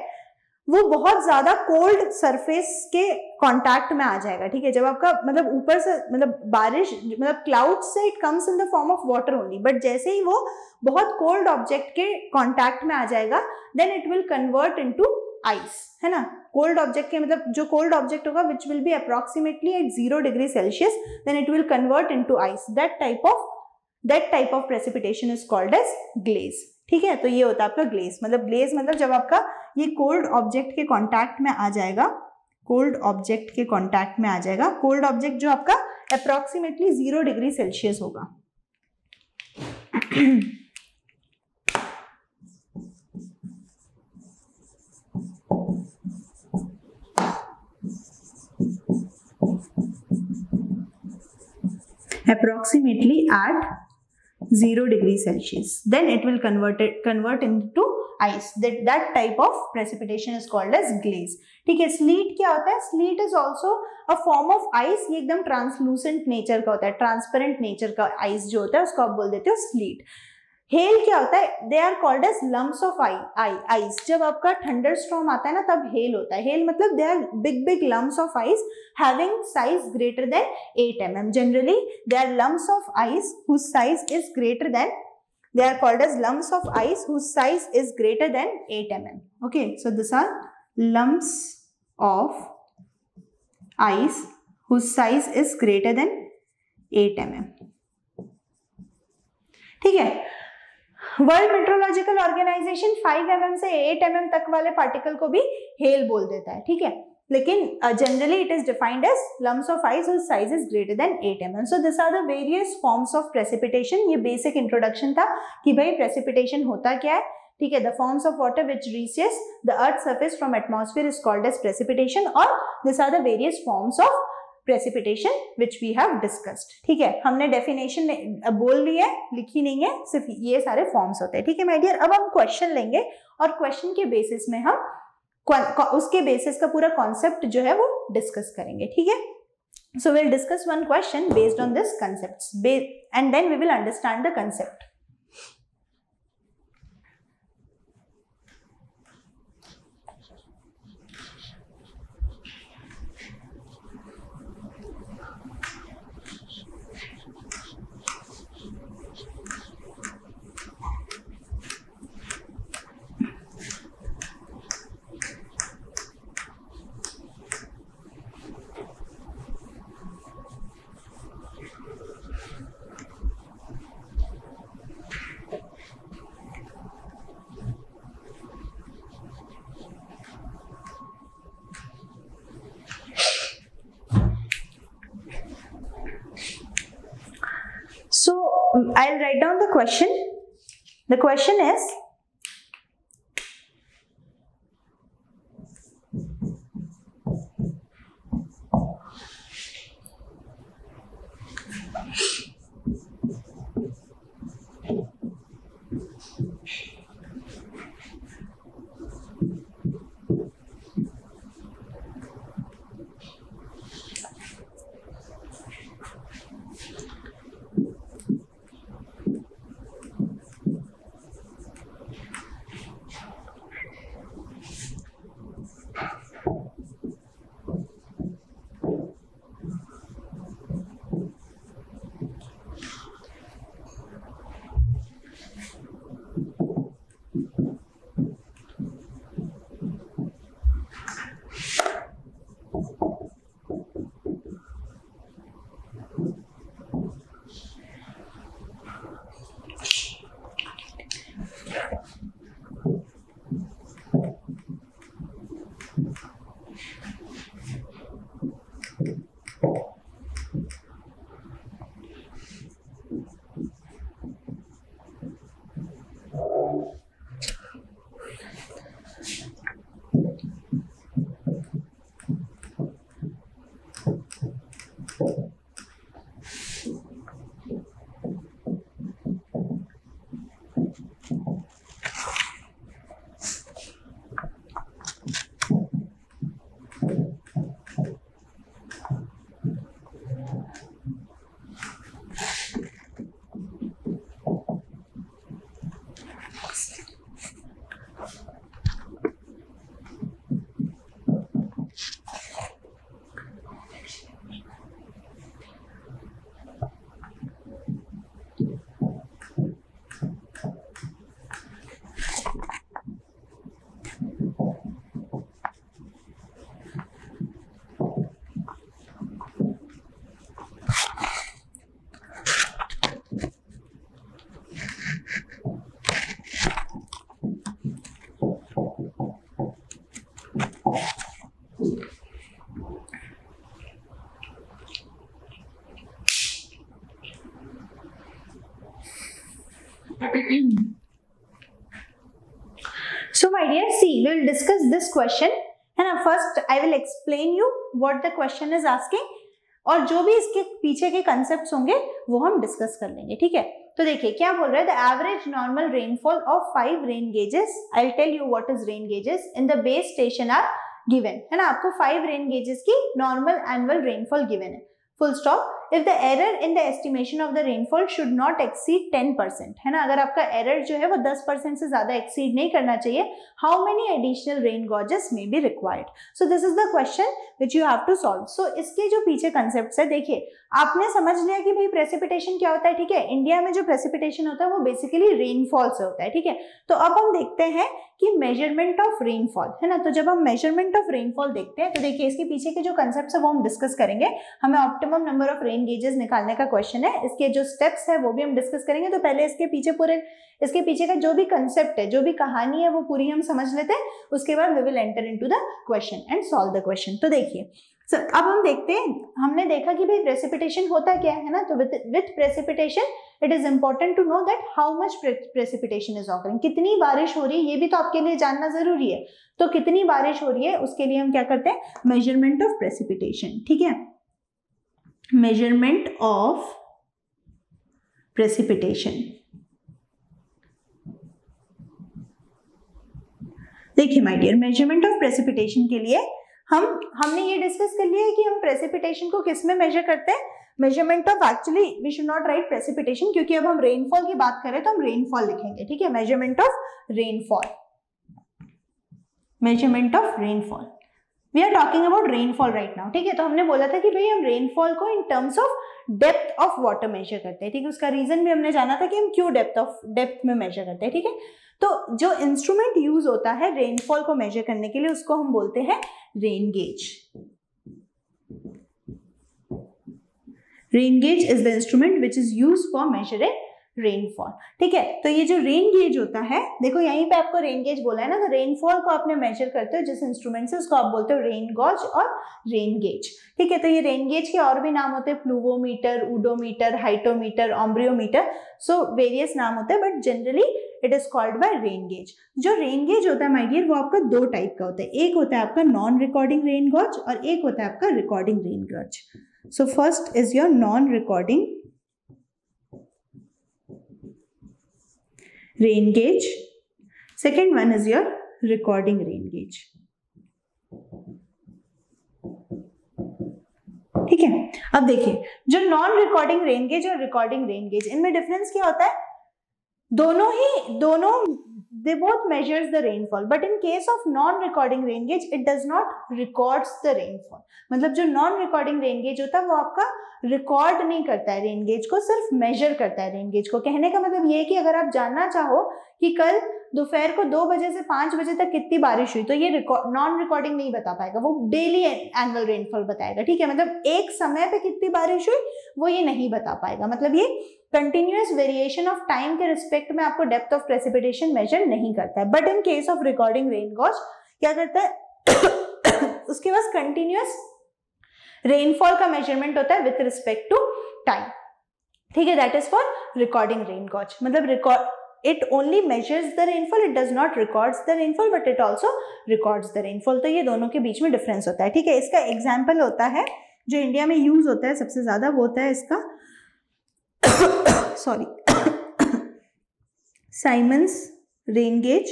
वो बहुत ज्यादा कोल्ड सरफेस के कांटेक्ट में आ जाएगा। ठीक है, जब आपका मतलब ऊपर से मतलब बारिश मतलब क्लाउड से it comes in the form of water only, but जैसे ही वो बहुत कोल्ड ऑब्जेक्ट के कांटेक्ट में आ जाएगा then it will convert into ice, है ना। कोल्ड ऑब्जेक्ट के मतलब जो कोल्ड ऑब्जेक्ट होगा which will be approximately at zero degree celsius then it will convert into ice. That type of that type of precipitation is called as glaze. ठीक है, तो ये होता है आपका ग्लेज। मतलब ग्लेज मतलब जब आपका ये कोल्ड ऑब्जेक्ट के कांटेक्ट में आ जाएगा, कोल्ड ऑब्जेक्ट के कांटेक्ट में आ जाएगा, कोल्ड ऑब्जेक्ट जो आपका अप्रोक्सीमेटली जीरो डिग्री सेल्सियस होगा। Approximately at zero degree celsius then it will converted convert into ice. That that type of precipitation is called as glaze. ठीक है, sleet क्या होता है? Sleet is also a form of ice. ये एकदम translucent nature का होता है, transparent nature का ice जो होता है उसको आप बोल देते हो sleet. Hail क्या होता है? They are called as lumps of ice. जब आपका thunderstorm आता है ना तब hail होता है। Hail मतलब they are big big lumps of ice having size greater than eight M M. Generally they are lumps of ice whose size is greater than They are called as lumps of ice whose size is greater than eight M M. Okay, so these are lumps of ice whose size is greater than eight M M. ठीक है, World Meteorological Organization five M M से eight M M तक वाले particle को भी hello बोल देता है। ठीक है, लेकिन generally it is defined as lumps of ice whose size is greater than eight M M. So this are the various forms of precipitation. ये बेसिक इंट्रोडक्शन था कि भाई प्रेसिपिटेशन होता क्या है। ठीक है, the forms of water which reaches the earth surface from atmosphere is called as precipitation और this are the various forms of precipitation which we have discussed. ठीक है, हमने डेफिनेशन बोल दी है, लिखी नहीं है, सिर्फ ये सारे फॉर्म्स होते हैं। ठीक है माय डियर, अब हम क्वेश्चन लेंगे और क्वेश्चन के बेसिस में हम उसके बेसिस का पूरा कॉन्सेप्ट जो है वो डिस्कस करेंगे। ठीक है, so we will discuss one question based on this concepts and then we will understand the concept. I'll write down the question. The question is, So my dear, see, we will discuss this question and first I will explain you what the question is asking और जो भी इसके पीछे के concepts होंगे वो हम discuss कर लेंगे, ठीक है। तो देखिए क्या बोल रहा है, the average normal rainfall of five rain gauges, I'll tell you what is rain gauges in the base station are given, है ना। आपको five rain gauges की normal annual rainfall given है, full stop। If the error in the estimation of the rainfall should not exceed ten percent, है ना, अगर आपका error जो है वो ten percent से ज़्यादा exceed नहीं करना चाहिए, how many additional rain gauges may be required? So this is the question which you have to solve. So इसके जो पीछे concepts है, देखिए आपने समझ लिया कि भाई precipitation क्या होता है, ठीक है। इंडिया में जो precipitation होता है वो basically rainfall से होता है, ठीक है। तो अब हम देखते हैं कि measurement of rainfall, है ना। तो जब हम measurement of rainfall देखते हैं तो देखिए इसके पीछे के जो concepts है वो हम discuss करेंगे। हमें optimum number of rain gauges निकालने का क्वेश्चन है, इसके जो स्टेप्स है वो भी हम डिस्कस करेंगे। तो पहले इसके पीछे पूरे इसके पीछे का जो भी कंसेप्ट है, जो भी कहानी है वो पूरी हम समझ लेते हैं, उसके बाद we will enter into the question and solve the question. तो देखिए so, अब हम देखते हैं, हमने देखा कि भाई प्रेसिपिटेशन होता क्या है ना। तो with with precipitation it is important to know that how much precipitation is occurring, कितनी बारिश हो रही है ये भी तो आपके लिए जानना जरूरी है। तो कितनी बारिश हो रही है उसके लिए हम क्या करते हैं, मेजरमेंट ऑफ प्रेसिपिटेशन, ठीक है, measurement of precipitation। देखिए my dear, measurement of precipitation के लिए हम हमने ये डिस्कस कर लिया है कि हम precipitation को किस में मेजर करते हैं, measurement of, actually we should not write precipitation क्योंकि अब हम रेनफॉल की बात करें तो हम रेनफॉल लिखेंगे, ठीक है, measurement of rainfall, measurement of rainfall। We are talking about rainfall right now, ठीक है। तो हमने बोला था कि भाई हम रेनफॉल को in terms of depth of water measure करते हैं, ठीक है। उसका रीजन भी हमने जाना था कि हम क्यों डेप्थ ऑफ डेप्थ में मेजर करते हैं, ठीक है। तो जो इंस्ट्रूमेंट यूज होता है रेनफॉल को मेजर करने के लिए उसको हम बोलते हैं rain gauge. Rain gauge is the instrument which is use for measuring rainfall, ठीक है। तो ये जो रेन गेज होता है, देखो यहीं पे आपको रेन गेज बोला है ना, तो रेनफॉल को आपने मेजर करते हो जिस इंस्ट्रूमेंट से, उसको आप बोलते हो रेन गॉज और रेन गेज, ठीक है। तो ये रेन गेज के और भी नाम होते हैं, प्लूवोमीटर, उडोमीटर, हाइटोमीटर, ऑम्ब्रियोमीटर, सो वेरियस नाम होते हैं, but generally it is called by rain gauge. जो रेन गेज होता है माय डियर वो आपका दो टाइप का होता है, एक होता है आपका नॉन रिकॉर्डिंग रेन गॉज और एक होता है आपका recording rain gauge. So first is your non recording rain gauge, second one is your recording rain gauge, ठीक है। अब देखिए जो नॉन रिकॉर्डिंग रेन गेज और रिकॉर्डिंग रेन गेज, इनमें डिफरेंस क्या होता है, दोनों ही दोनों they both measures the rainfall but in case of non recording rain gauge it does not records the rainfall। मतलब जो non recording rain gauge होता है वो आपका रिकॉर्ड नहीं करता है रेन गेज को, सिर्फ मेजर करता है रेन गेज को। कहने का मतलब ये है कि अगर आप जानना चाहो कि कल दोपहर को दो बजे से पाँच बजे तक कितनी बारिश हुई तो ये रिकॉर्ड नॉन रिकॉर्डिंग नहीं बता पाएगा, वो डेली एनुअल रेनफॉल बताएगा, ठीक है। मतलब एक समय पे कितनी बारिश हुई वो ये नहीं बता पाएगा, मतलब ये कंटिन्यूअस वेरिएशन ऑफ टाइम के रिस्पेक्ट में आपको डेप्थ ऑफ प्रेसिपिटेशन मेजर नहीं करता है। But in case of recording rain gauge क्या करता है, उसके पास कंटिन्यूअस रेनफॉल का मेजरमेंट होता है विथ रिस्पेक्ट टू टाइम, ठीक है। That is for recording rain gauge, मतलब record it only measures the rainfall, it does not records the rainfall but it also records the rainfall। तो ये दोनों के बीच में difference होता है, ठीक है। इसका example होता है जो इंडिया में use होता है सबसे ज़्यादा वो होता है इसका sorry Simons rain gauge,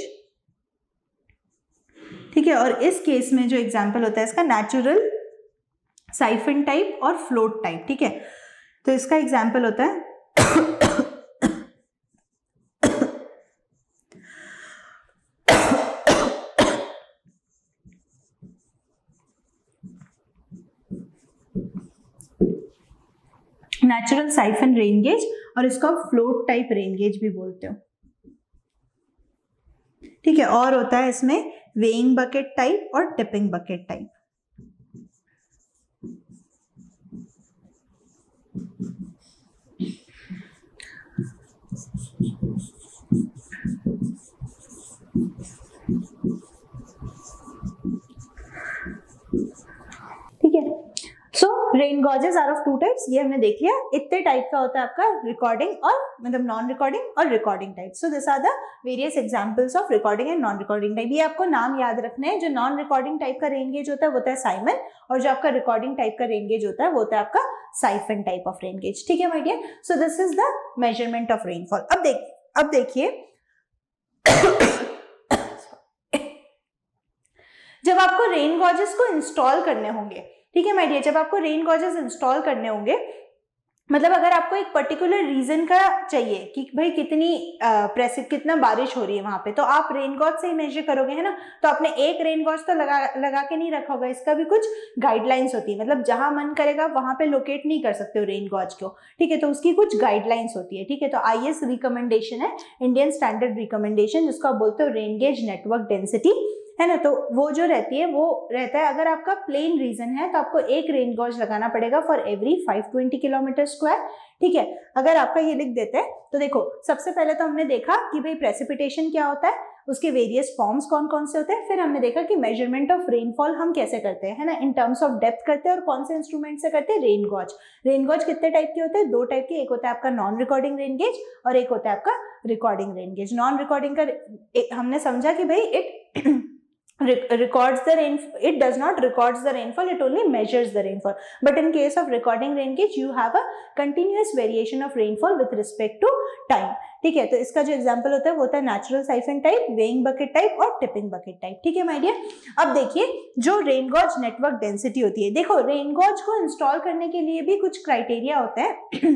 ठीक है। और इस case में जो example होता है इसका natural siphon type और float type, ठीक है। तो इसका example होता है नेचुरल साइफन रेन गेज और इसको आप फ्लोट टाइप रेन गेज भी बोलते हो, ठीक है। और होता है इसमें वेइंग बकेट टाइप और टिपिंग बकेट टाइप, ठीक है। सो rain gauges are of two types, ये हमने देख लिया। इतने टाइप का होता है आपका रिकॉर्डिंग और मतलब नॉन रिकॉर्डिंग और recording type. So this are the various examples of recording and non recording type. ये आपको नाम याद रखना है। जो नॉन रिकॉर्डिंग टाइप का रेन गेज होता है वो होता है साइमन, और जो आपका रिकॉर्डिंग टाइप का रेन गेज होता है वो होता है आपका siphon type of rain gauge. ठीक है my dear, so this is the measurement of rainfall. अब देख अब देखिए जब आपको रेन गॉजेस को इंस्टॉल करने होंगे, ठीक है माय डियर, जब आपको रेन गॉजेस इंस्टॉल करने होंगे, मतलब अगर आपको एक पर्टिकुलर रीजन का चाहिए कि भाई कितनी प्रेस कितना बारिश हो रही है वहां पे, तो आप रेन गॉज से ही मेजर करोगे, है ना। तो आपने एक रेन गॉज तो लगा लगा के नहीं रखा होगा, इसका भी कुछ गाइडलाइंस होती है। मतलब जहां मन करेगा वहां पे लोकेट नहीं कर सकते हो रेन गॉज को, ठीक है, तो उसकी कुछ गाइडलाइंस होती है। ठीक है, तो आई एस रिकमेंडेशन है, इंडियन स्टैंडर्ड रिकमेंडेशन, जिसको आप बोलते हो रेन गेज नेटवर्क डेंसिटी, है ना। तो वो जो रहती है वो रहता है, अगर आपका प्लेन रीजन है तो आपको एक रेन गॉज लगाना पड़ेगा for every five hundred twenty kilometre square. ठीक है, अगर आपका ये लिख देते हैं तो देखो, सबसे पहले तो हमने देखा कि भाई प्रेसिपिटेशन क्या होता है, उसके वेरियस फॉर्म्स कौन कौन से होते हैं, फिर हमने देखा कि मेजरमेंट ऑफ रेनफॉल हम कैसे करते हैं, है ना, इन टर्म्स ऑफ डेप्थ करते हैं, और कौन से इंस्ट्रूमेंट से करते हैं, रेन गॉज। रेन गॉज कितने टाइप के होते हैं, दो टाइप के, एक होता है आपका नॉन रिकॉर्डिंग रेन गेज और एक होता है आपका recording rain gauge. Non recording का हमने समझा कि भाई it records the rain, it does not records the rainfall, it only measures the rainfall, but in case of recording rain gauge you have a continuous variation of rainfall with respect to time। ठीक है, तो इसका जो example होता है वो होता है natural siphon type, weighing bucket type और टिपिंग बकेट टाइप। ठीक है माय डियर, अब देखिए जो रेन गॉज नेटवर्क डेंसिटी होती है, देखो रेन गॉज को इंस्टॉल करने के लिए भी कुछ क्राइटेरिया होता है।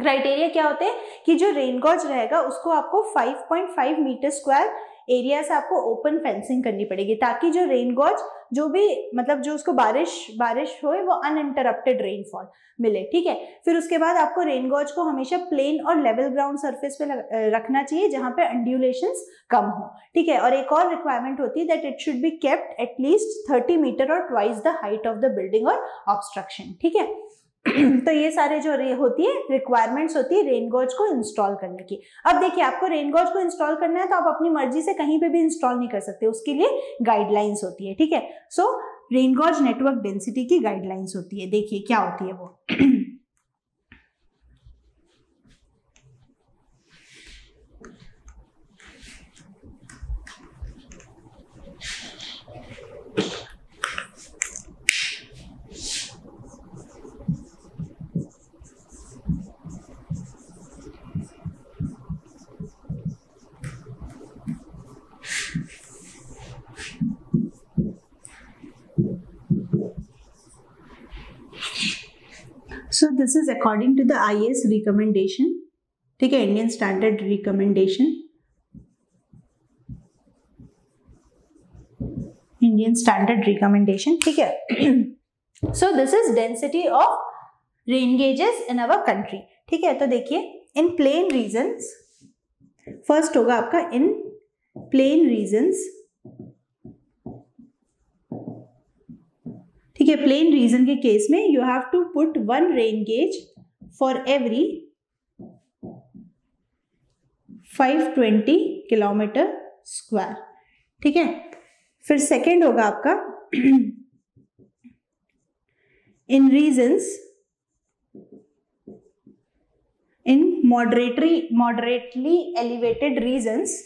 क्राइटेरिया क्या होते हैं कि जो रेन गॉज रहेगा उसको आपको five point five metre square area से आपको ओपन फेंसिंग करनी पड़ेगी, ताकि जो रेन गॉज जो भी मतलब जो उसको बारिश बारिश होए वो अनइंटरप्टेड रेनफॉल मिले। ठीक है, फिर उसके बाद आपको रेन गॉज को हमेशा प्लेन और लेवल ग्राउंड सरफेस पे रखना चाहिए जहां पे अंड्यूलेशंस कम हो। ठीक है, और एक और रिक्वायरमेंट होती है that it should be kept at least thirty metre और twice the height of the building और ऑब्स्ट्रक्शन। ठीक है, तो ये सारे जो रे होती है रिक्वायरमेंट्स होती है रेन गॉज को इंस्टॉल करने की। अब देखिए, आपको रेन गॉज को इंस्टॉल करना है तो आप अपनी मर्जी से कहीं पे भी इंस्टॉल नहीं कर सकते, उसके लिए गाइडलाइंस होती है। ठीक है, सो रेन गॉज नेटवर्क डेंसिटी की गाइडलाइंस होती है, देखिए क्या होती है वो। So this is according to the I S recommendation, ठीक है, Indian Standard recommendation, Indian Standard recommendation, ठीक है। So this is density of rain gauges in our country, ठीक है। तो देखिए, in plain regions, first होगा आपका in plain regions, ठीक है। प्लेन रीजन के केस में you have to put one rain gauge for every five hundred twenty kilometre square, ठीक है। फिर सेकंड होगा आपका in regions in moderatory moderately elevated regions,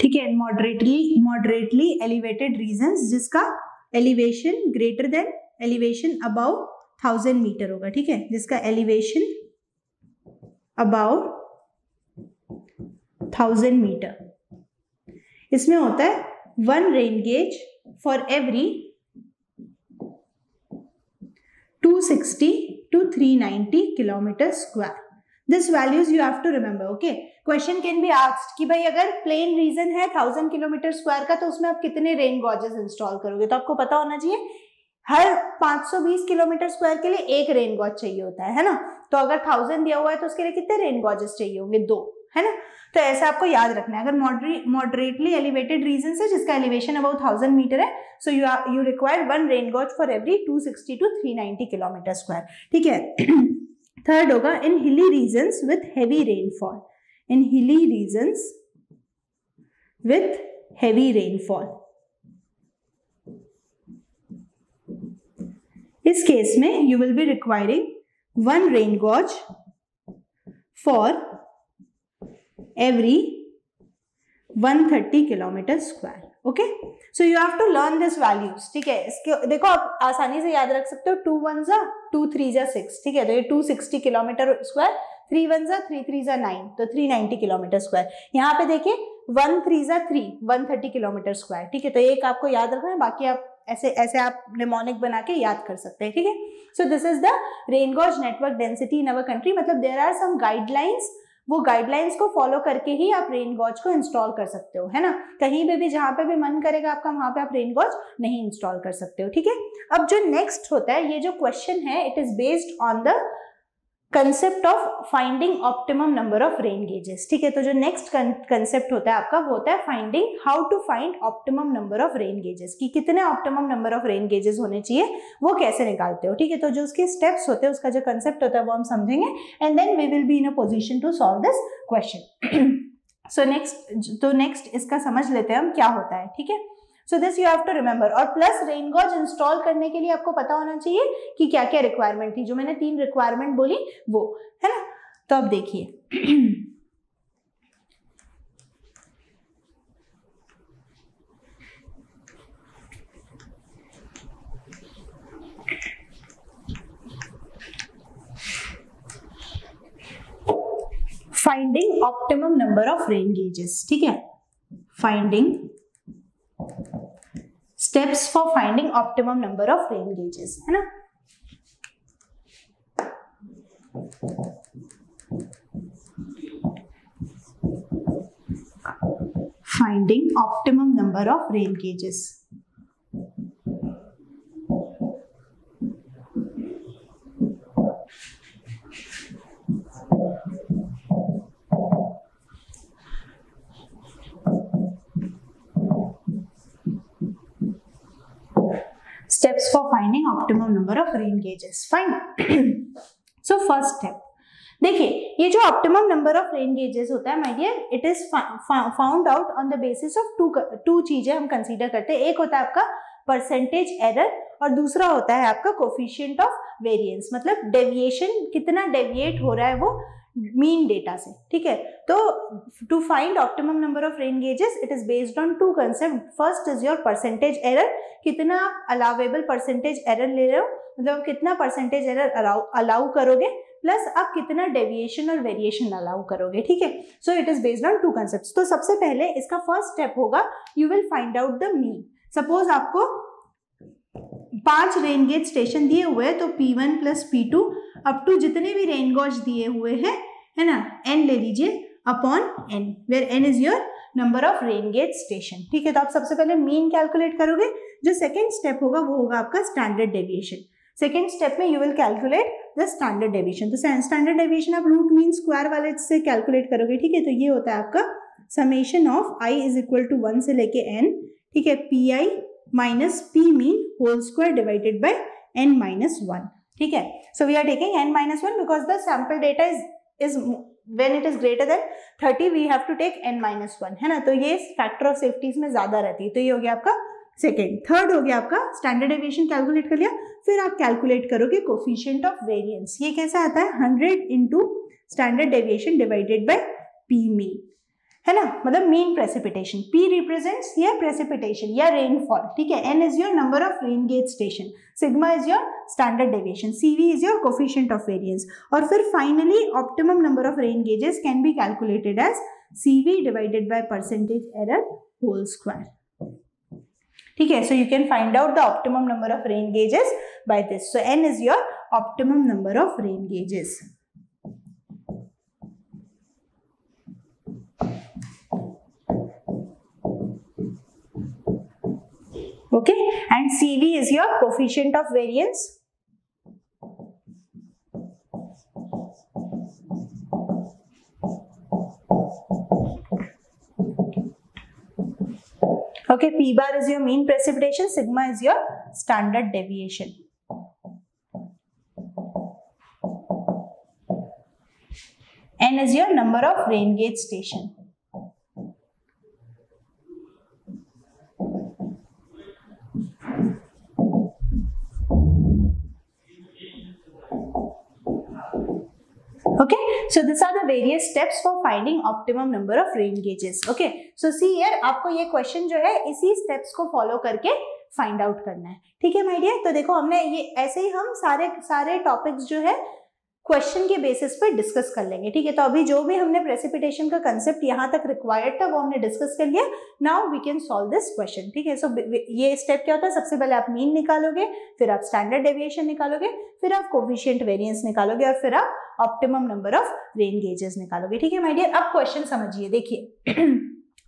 ठीक है, मॉडरेटली मॉडरेटली एलिवेटेड रीजन्स जिसका elevation greater than elevation about thousand metre होगा, ठीक है, जिसका एलिवेशन अबाउ थाउजेंड मीटर। इसमें होता है one rain gauge for every two sixty to three ninety kilometre square. This values you have to remember, okay. Question can be asked कि भाई अगर प्लेन रीजन है थाउजेंड किलोमीटर स्क्वायर का तो उसमें आप कितने रेन गॉजेस इंस्टॉल करोगे, तो आपको पता होना चाहिए हर five hundred twenty kilometre square के लिए एक रेन गॉज चाहिए होता है है ना। तो अगर थाउजेंड दिया हुआ है तो उसके लिए कितने रेन गॉजेस चाहिए होंगे, दो, है ना। तो ऐसा आपको याद रखना है। अगर मॉडरेट मॉडरेटली एलिवेटेड रीजन है जिसका एलिवेशन अबाउट थाउजेंड मीटर है, so you you require one rain gauge for every two sixty to three ninety kilometre square, ठीक है। थर्ड होगा in hilly regions with heavy rainfall, in hilly regions with heavy rainfall. इस case में you will be requiring one rain gauge for every one thirty kilometre square. Okay, so you have to learn this values. ठीक है, इसके देखो आप आसानी से याद रख सकते हो, टू वन जा टू, थ्री जा सिक्स। ठीक है, तो ये two sixty kilometre square, three one जा थ्री, थ्री जा नाइन, तो थ्री नाइनटी किलोमीटर स्क्वायर। यहाँ पे देखिए वन थ्री जा three, one thirty kilometre square. ठीक है, तो एक आपको याद रखना है, बाकी आप ऐसे ऐसे आप निमोनिक बना के याद कर सकते हैं। ठीक है, so this is the rain gauge network density in our country. मतलब देयर आर सम गाइडलाइंस, वो गाइडलाइंस को फॉलो करके ही आप रेन गॉज को इंस्टॉल कर सकते हो, है ना। कहीं पे भी जहाँ पे भी मन करेगा आपका, वहाँ पे आप रेन गॉज नहीं इंस्टॉल कर सकते हो। ठीक है, अब जो नेक्स्ट होता है, ये जो क्वेश्चन है it is based on the concept of finding optimum number of rain gauges. ठीक है, तो जो नेक्स्ट कंसेप्ट होता है आपका, वो होता है finding, how to find optimum number of rain gauges, कि कितने optimum number of rain gauges होने चाहिए, वो कैसे निकालते हो। ठीक है, तो जो उसके स्टेप्स होते हैं, उसका जो कंसेप्ट होता है वो हम समझेंगे, and then we will be in a position to solve this question. So next तो नेक्स्ट इसका समझ लेते हैं हम क्या होता है। ठीक है, so this you have to remember. और प्लस रेन गॉज इंस्टॉल करने के लिए आपको पता होना चाहिए कि क्या क्या रिक्वायरमेंट थी, जो मैंने तीन रिक्वायरमेंट बोली वो, है ना। तो अब देखिए finding optimum number of rain gauges. ठीक है, finding steps for finding optimum number of rain gauges, है ना। Finding optimum number of rain gauges. Steps for finding optimum number of rain gauges. Fine. So first step, देखिए ये जो optimum number of rain gauges होता है my dear, it is found out on the basis of two two चीजें हम consider करते हैं। एक होता है आपका percentage error और दूसरा होता है आपका coefficient of variance, मतलब deviation, कितना deviate हो रहा है वो मीन डेटा से। ठीक है, तो to find optimum number of rain gauges it is based on two concept. First is your percentage error, कितना आप अलाउेबल परसेंटेज एरर ले रहे हो, मतलब कितना परसेंटेज एरर अलाउ अलाउ करोगे, प्लस आप कितना डेविएशन और वेरिएशन अलाउ करोगे। ठीक है, so it is based on two concept. तो सबसे पहले इसका फर्स्ट स्टेप होगा, you will find out the mean. Suppose आपको पांच रेन गेज स्टेशन दिए हुए हैं, तो P one plus P two up to जितने भी रेन गॉज दिए हुए हैं, है ना, एन ले लीजिए upon N, where N is your number of rain gauge station. ठीक है, तो आप सबसे पहले मीन कैलकुलेट करोगे। जो सेकेंड स्टेप होगा वो होगा आपका स्टैंडर्ड डेविएशन। सेकेंड स्टेप में you will calculate the standard deviation. तो स्टैंडर्ड डेविएशन आप रूट मीन स्क्वायर वाले से कैलकुलेट करोगे। ठीक है, तो ये होता है आपका summation of I is equal to one से लेके एन। ठीक है, P I minus P mean whole square divided by N minus one. ठीक है, so we are taking N minus one because the sample data is is when it is greater than thirty we have to take N minus one, है ना। तो ये factor of safeties में ज्यादा रहती है। तो ये हो गया आपका सेकेंड। थर्ड हो गया आपका स्टैंडर्ड डेविएशन कैलकुलेट कर लिया, फिर आप कैलकुलेट करोगे कोफिशिएंट ऑफ वेरिएंस। ये कैसा आता है, hundred into standard deviation divided by P mean, है ना, मतलब मीन प्रेसिपिटेशन। P represents या प्रेसिपिटेशन या रेनफॉल। ठीक है, N is your number of rain gauge station, sigma is your standard deviation, C V is your coefficient of variance, और फिर finally optimum number of rain gauges can be calculated as C V divided by percentage error whole square. ठीक है, so you can find out the optimum number of rain gauges by this. So N is your optimum number of rain gauges. Okay, and C V is your coefficient of variance. Okay, P bar is your mean precipitation, sigma is your standard deviation. N is your number of rain gauge station. Okay, so these are the various steps for finding optimum number of rain gauges. Okay, so see here आपको ये question जो है इसी steps को follow करके find out करना है. ठीक है my dear? तो देखो हमने ये ऐसे ही हम सारे सारे topics जो है क्वेश्चन के बेसिस पर डिस्कस कर लेंगे. ठीक है, तो अभी जो भी हमने प्रेसिपिटेशन का कंसेप्ट यहाँ तक रिक्वायर्ड था वो हमने डिस्कस कर लिया. Now we can solve this question. ठीक है, सो ये स्टेप क्या होता है, सबसे पहले आप मीन निकालोगे, फिर आप स्टैंडर्ड डेविएशन निकालोगे, फिर आप कोफिशिएंट वेरिएंस निकालोगे और फिर आप optimum number of rain gauges निकालोगे. ठीक है माय डियर, अब क्वेश्चन समझिए. देखिए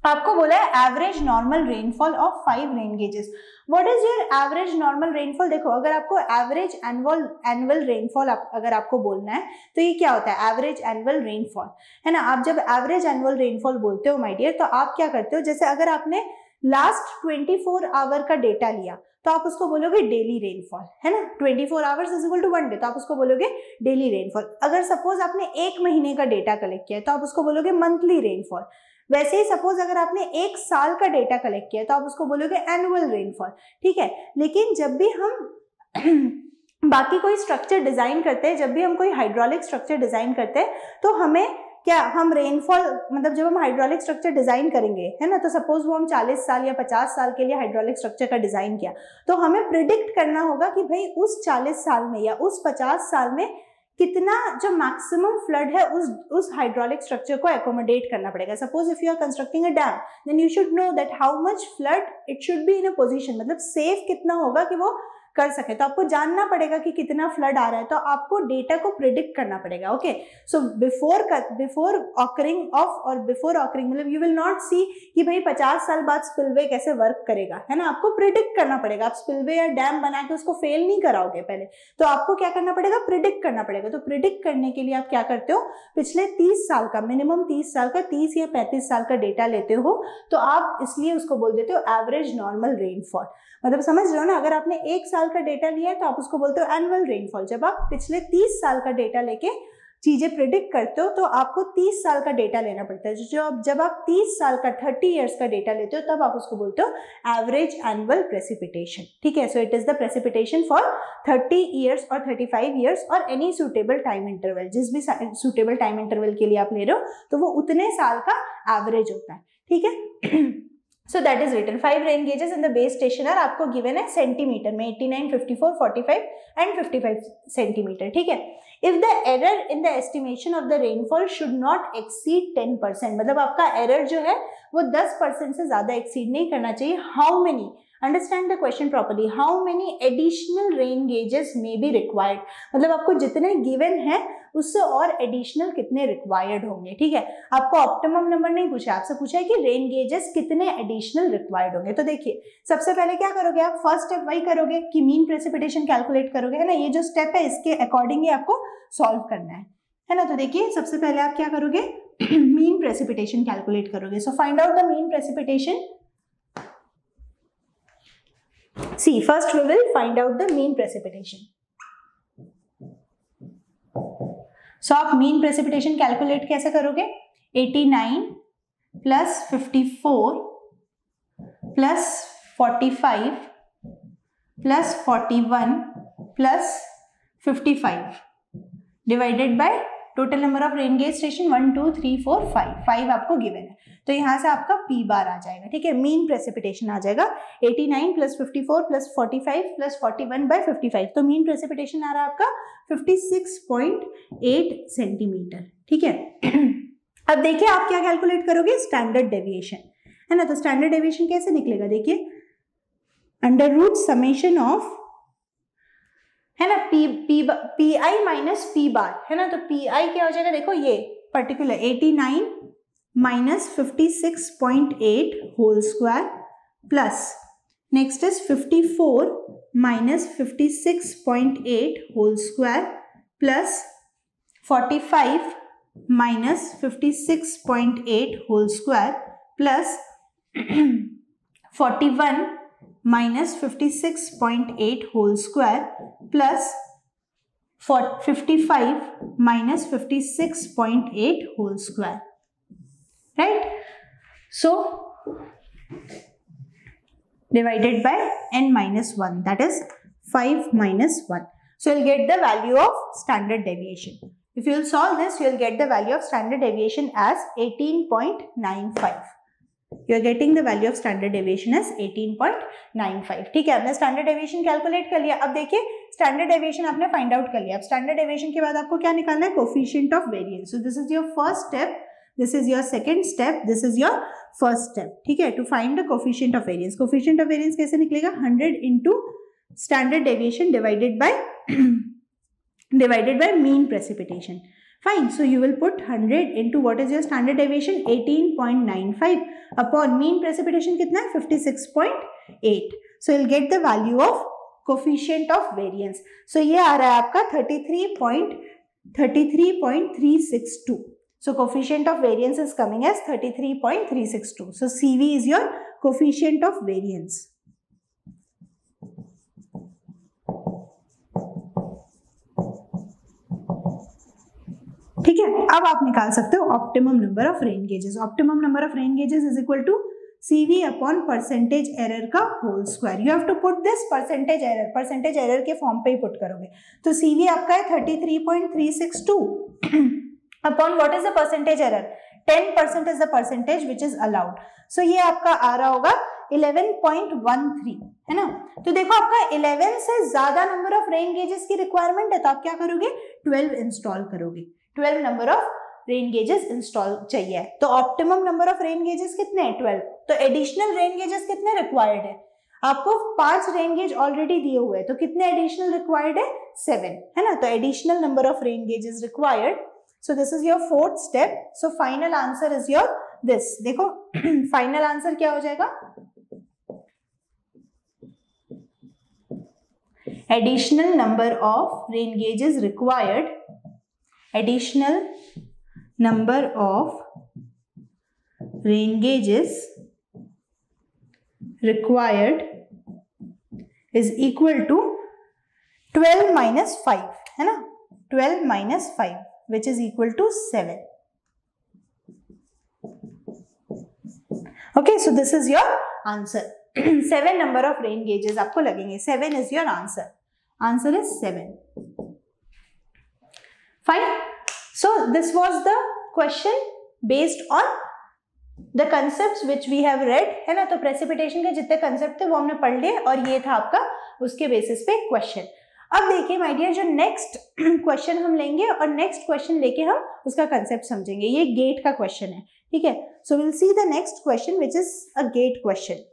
आपको बोला है average normal rainfall of five rain gauges. What is your average normal rainfall? देखो अगर आपको एवरेज एनुअल एनुअल रेनफॉल आप अगर आपको बोलना है तो ये क्या होता है एवरेज एनुअल रेनफॉल, है ना. आप जब एवरेज एनुअल रेनफॉल बोलते हो माय डियर तो आप क्या करते हो, जैसे अगर आपने लास्ट ट्वेंटी फोर आवर का डेटा लिया तो आप उसको बोलोगे डेली रेनफॉल, है ना. Twenty four hours is equal to one day, तो आप उसको बोलोगे डेली रेनफॉल. अगर सपोज आपने एक महीने का डेटा कलेक्ट किया तो आप उसको बोलोगे मंथली रेनफॉल. वैसे ही सपोज अगर आपने एक साल का डेटा कलेक्ट किया तो आप उसको बोलोगे एनुअल रेनफॉल. ठीक है, लेकिन जब भी हम बाकी कोई स्ट्रक्चर डिजाइन करते हैं, जब भी हम कोई हाइड्रोलिक स्ट्रक्चर डिजाइन करते हैं तो हमें क्या, हम रेनफॉल मतलब जब हम हाइड्रोलिक स्ट्रक्चर डिजाइन करेंगे, है ना, तो सपोज वो हम चालीस साल या पचास साल के लिए हाइड्रोलिक स्ट्रक्चर का डिजाइन किया तो हमें प्रिडिक्ट करना होगा कि भाई उस चालीस साल में या उस पचास साल में कितना जो मैक्सिमम फ्लड है उस उस हाइड्रोलिक स्ट्रक्चर को एकोमोडेट करना पड़ेगा. Suppose if you are constructing a dam then you should know that how much flood it should be in a position, मतलब सेफ कितना होगा कि वो कर सके. तो आपको जानना पड़ेगा कि कितना फ्लड आ रहा है, तो आपको डेटा को प्रिडिक्ट करना पड़ेगा. Okay, so before before occurring of और बिफोर ऑकरिंग मतलब यू विल नॉट सी कि भाई पचास साल बाद स्पिलवे कैसे वर्क करेगा, है ना. आपको प्रिडिक्ट करना पड़ेगा. आप स्पिलवे या डैम बना के उसको फेल नहीं कराओगे पहले, तो आपको क्या करना पड़ेगा, प्रिडिक्ट करना पड़ेगा. तो प्रिडिक्ट करने के लिए आप क्या करते हो, पिछले तीस साल का मिनिमम तीस साल का तीस या पैंतीस साल का डेटा लेते हो, तो आप इसलिए उसको बोल देते हो एवरेज नॉर्मल रेनफॉल. मतलब समझ रहे हो ना, अगर आपने एक साल का डेटा लिया है तो आप उसको बोलते हो एनुअल रेनफॉल. जब आप पिछले तीस साल का डेटा लेके चीजें प्रिडिक्ट करते हो तो आपको तीस साल का डेटा लेना पड़ता है. जो आप जब आप तीस साल का थर्टी इयर्स का डेटा लेते हो तब आप उसको बोलते हो एवरेज एनुअल प्रेसिपिटेशन. ठीक है, so it is the precipitation for thirty years और थर्टी फाइव इयर्स और एनी सूटेबल टाइम इंटरवल. जिस भी सूटेबल टाइम इंटरवल के लिए आप ले रहे हो तो वो उतने साल का एवरेज होता है. ठीक है, so that is written. Five rain gauges in the base station are आपको given है सेंटीमीटर में eighty nine, fifty four, forty five and fifty five centimetre. ठीक है, if the error in the estimation of the rainfall should not exceed ten percent, मतलब आपका error जो है वो टेन परसेंट से ज़्यादा exceed नहीं करना चाहिए. how many, understand the question properly, how many additional rain gauges may be required, मतलब आपको जितने गिवन है उससे और एडिशनल कितने रिक्वायर्ड होंगे. ठीक है, आपको ऑप्टिमम नंबर नहीं पूछा, आपसे पूछा है कि रेन गेजेस कितने एडिशनल रिक्वायर्ड होंगे. तो देखिए सबसे पहले क्या करोगे आप, फर्स्ट स्टेप वही करोगे कि मीन प्रेसिपिटेशन कैलकुलेट करोगे, है ना. ये जो स्टेप है इसके अकॉर्डिंग ही आपको सॉल्व करना है, है ना. तो देखिए सबसे पहले आप क्या करोगे, मीन प्रेसिपिटेशन कैलकुलेट करोगे. So find out the mean precipitation. See, first we will find out the mean precipitation. So आप mean precipitation calculate कैसे करोगे, eighty nine plus fifty four plus forty five plus forty one plus fifty five divided by total number of rain gauge station one two three four five five आपको given है, तो यहाँ से आपका P बार आ जाएगा. ठीक है, मीन प्रेसिपिटेशन आ जाएगा eighty nine plus fifty four plus forty five plus forty one by fifty five, तो मीन प्रेसिपिटेशन आ रहा है आपका fifty six point eight centimetre. ठीक है, अब देखिए आप क्या कैलकुलेट करोगे, स्टैंडर्ड डेविएशन, है ना. तो स्टैंडर्ड डेविएशन कैसे निकलेगा, देखिए अंडर रूट समेशन ऑफ, है ना, पी पी पी आई माइनस पी बार, है ना. तो पी आई क्या हो जाएगा, देखो ये particular eighty nine minus fifty six point eight whole square plus next is fifty four minus fifty six point eight whole square plus forty five minus fifty six point eight whole square plus forty one minus fifty six point eight whole square plus for fifty-five minus fifty-six point eight whole square, right? So divided by n minus one, that is five minus one. So you will get the value of standard deviation. If you will solve this, you will get the value of standard deviation as eighteen point nine five. You are getting the value of standard deviation as eighteen point nine five. ठीक है, आपने standard deviation calculate कर लिया. अब देखिए standard deviation आपने find out कर लिया. अब standard deviation के बाद आपको क्या निकालना है? Coefficient of variance. So this is your first step. This is your second step. This is your first step. ठीक है, to find the coefficient of variance. Coefficient of variance कैसे निकलेगा? one hundred into standard deviation divided by divided by mean precipitation. Fine. So you will put one hundred into what is your standard deviation? eighteen point nine five upon mean precipitation कितना है? fifty-six point eight. So you'll get the value of coefficient of variance. So ये आ रहा है आपका thirty-three point three six two. So coefficient of variance is coming as thirty-three point three six two. So C V is your coefficient of variance. ठीक है, अब आप निकाल सकते हो optimum number of rain gauges. Optimum number of rain gauges is equal to CV upon percentage error का whole square. You have to put this percentage error, percentage error के form पे ही पुट करोगे. तो सीवी आपका है thirty-three point three six two upon what is the percentage error? ten percent is the percentage which is allowed. So ये आपका आ रहा होगा eleven point one three, है ना? तो देखो आपका eleven से ज्यादा नंबर ऑफ रेन गेजेस की रिक्वायरमेंट है, तो आप क्या करोगे? twelve इंस्टॉल करोगे. twelve number of rain gauges install चाहिए. तो optimum number of rain gauges कितने हैं? twelve. तो एडिशनल रेन गेजेस कितने रिक्वायर्ड है? आपको पांच रेन गेज ऑलरेडी दिए हुए हैं, तो कितने एडिशनल रिक्वायर्ड है? seven, है ना? तो additional number of rain gauges required. So this is your fourth step. So final answer is your this. देखो फाइनल आंसर क्या हो जाएगा? Additional number of rain gauges required, additional number of rain gauges required is equal to twelve minus five, है ना? twelve minus five which is equal to seven. Okay, so this is your answer. seven number of rain gauges आपको लगेंगे. seven is your answer. Answer is seven. Fine. So this was the question based on the concepts which we have read, है ना? तो precipitation के जितने concept थे वो हमने पढ़ लिए और ये था आपका उसके basis पे question. अब देखिए my dear, जो next question हम लेंगे और next question लेके हम उसका concept समझेंगे. ये gate का question है, ठीक है? So we'll see the next question which is a gate question.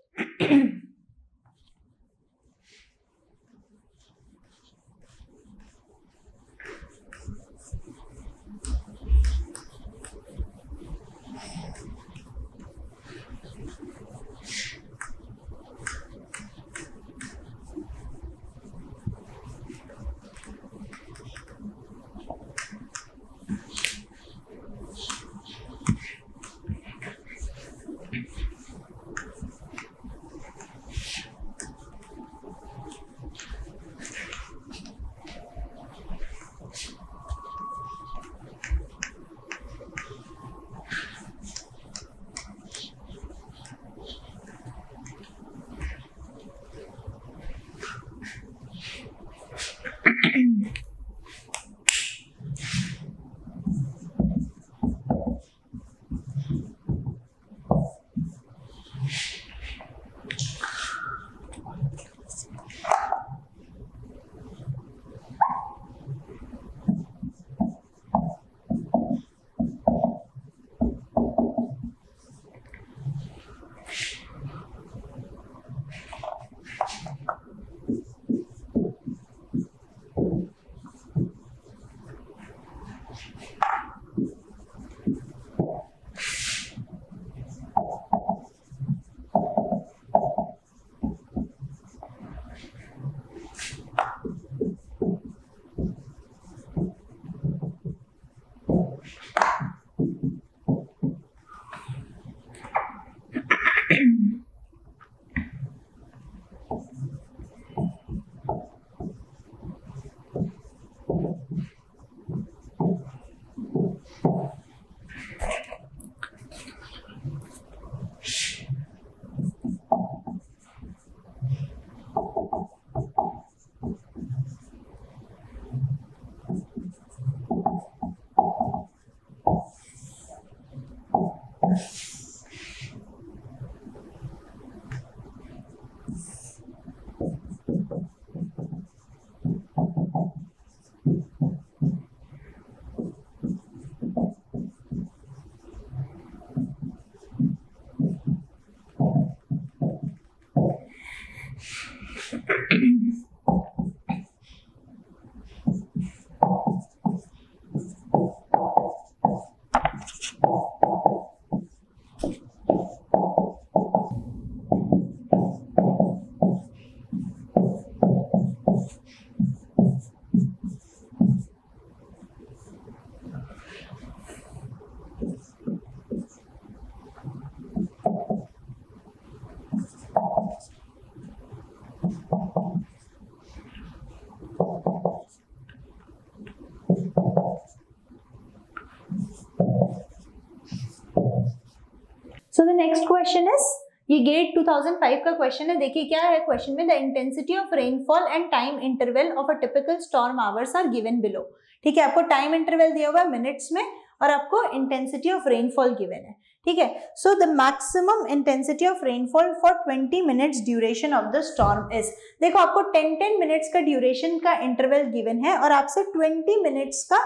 So the next question is, ये गेट two thousand five का क्वेश्चन है. देखिए क्या है क्वेश्चन में. The intensity of rainfall and time interval of a typical storm hours are given below. ठीक है, आपको टाइम इंटरवल दिया हुआ है मिनट्स में और आपको इंटेंसिटी ऑफ रेनफॉल गिवन है. ठीक है, so the maximum intensity of rainfall for twenty minutes duration of the storm is. देखो आपको ten ten मिनट्स का ड्यूरेशन का इंटरवल गिवन है और आपसे twenty मिनट्स का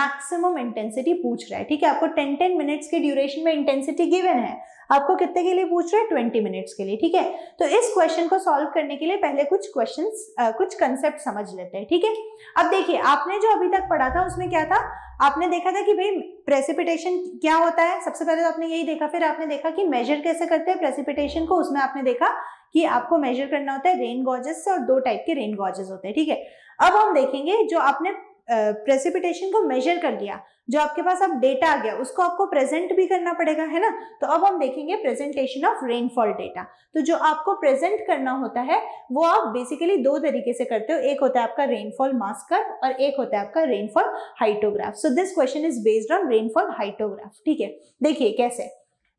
मैक्सिमम इंटेंसिटी पूछ रहा है. ठीक है, आपको ten ten मिनट्स के ड्यूरेशन में इंटेंसिटी गिवन है. आपको कितने के लिए पूछ रहा है? twenty मिनट्स के लिए. ठीक है, तो इस क्वेश्चन को सॉल्व करने के लिए पहले कुछ क्वेश्चंस कुछ कंसेप्ट समझ लेते हैं. ठीक है, अब देखिए आपने जो अभी तक पढ़ा था उसमें क्या था. आपने देखा था कि भाई प्रेसिपिटेशन क्या होता है. सबसे पहले तो आपने यही देखा. फिर आपने देखा कि मेजर कैसे करते हैं प्रेसिपिटेशन को. उसमें आपने देखा कि आपको मेजर करना होता है रेन गॉजेस से और दो टाइप के रेन गॉजेस होते हैं. ठीक है, अब हम देखेंगे जो आपने प्रेसिपिटेशन uh, को मेजर कर लिया, जो आपके पास अब डेटा आ गया उसको आपको प्रेजेंट भी करना पड़ेगा, है ना. तो अब हम देखेंगे प्रेजेंटेशन ऑफ रेनफॉल डेटा. तो जो आपको प्रेजेंट करना होता है वो आप बेसिकली दो तरीके से करते हो. एक होता है आपका रेनफॉल मास्कर और एक होता है आपका rainfall hyetograph. So this question is based on rainfall hyetograph. ठीक है, देखिए कैसे,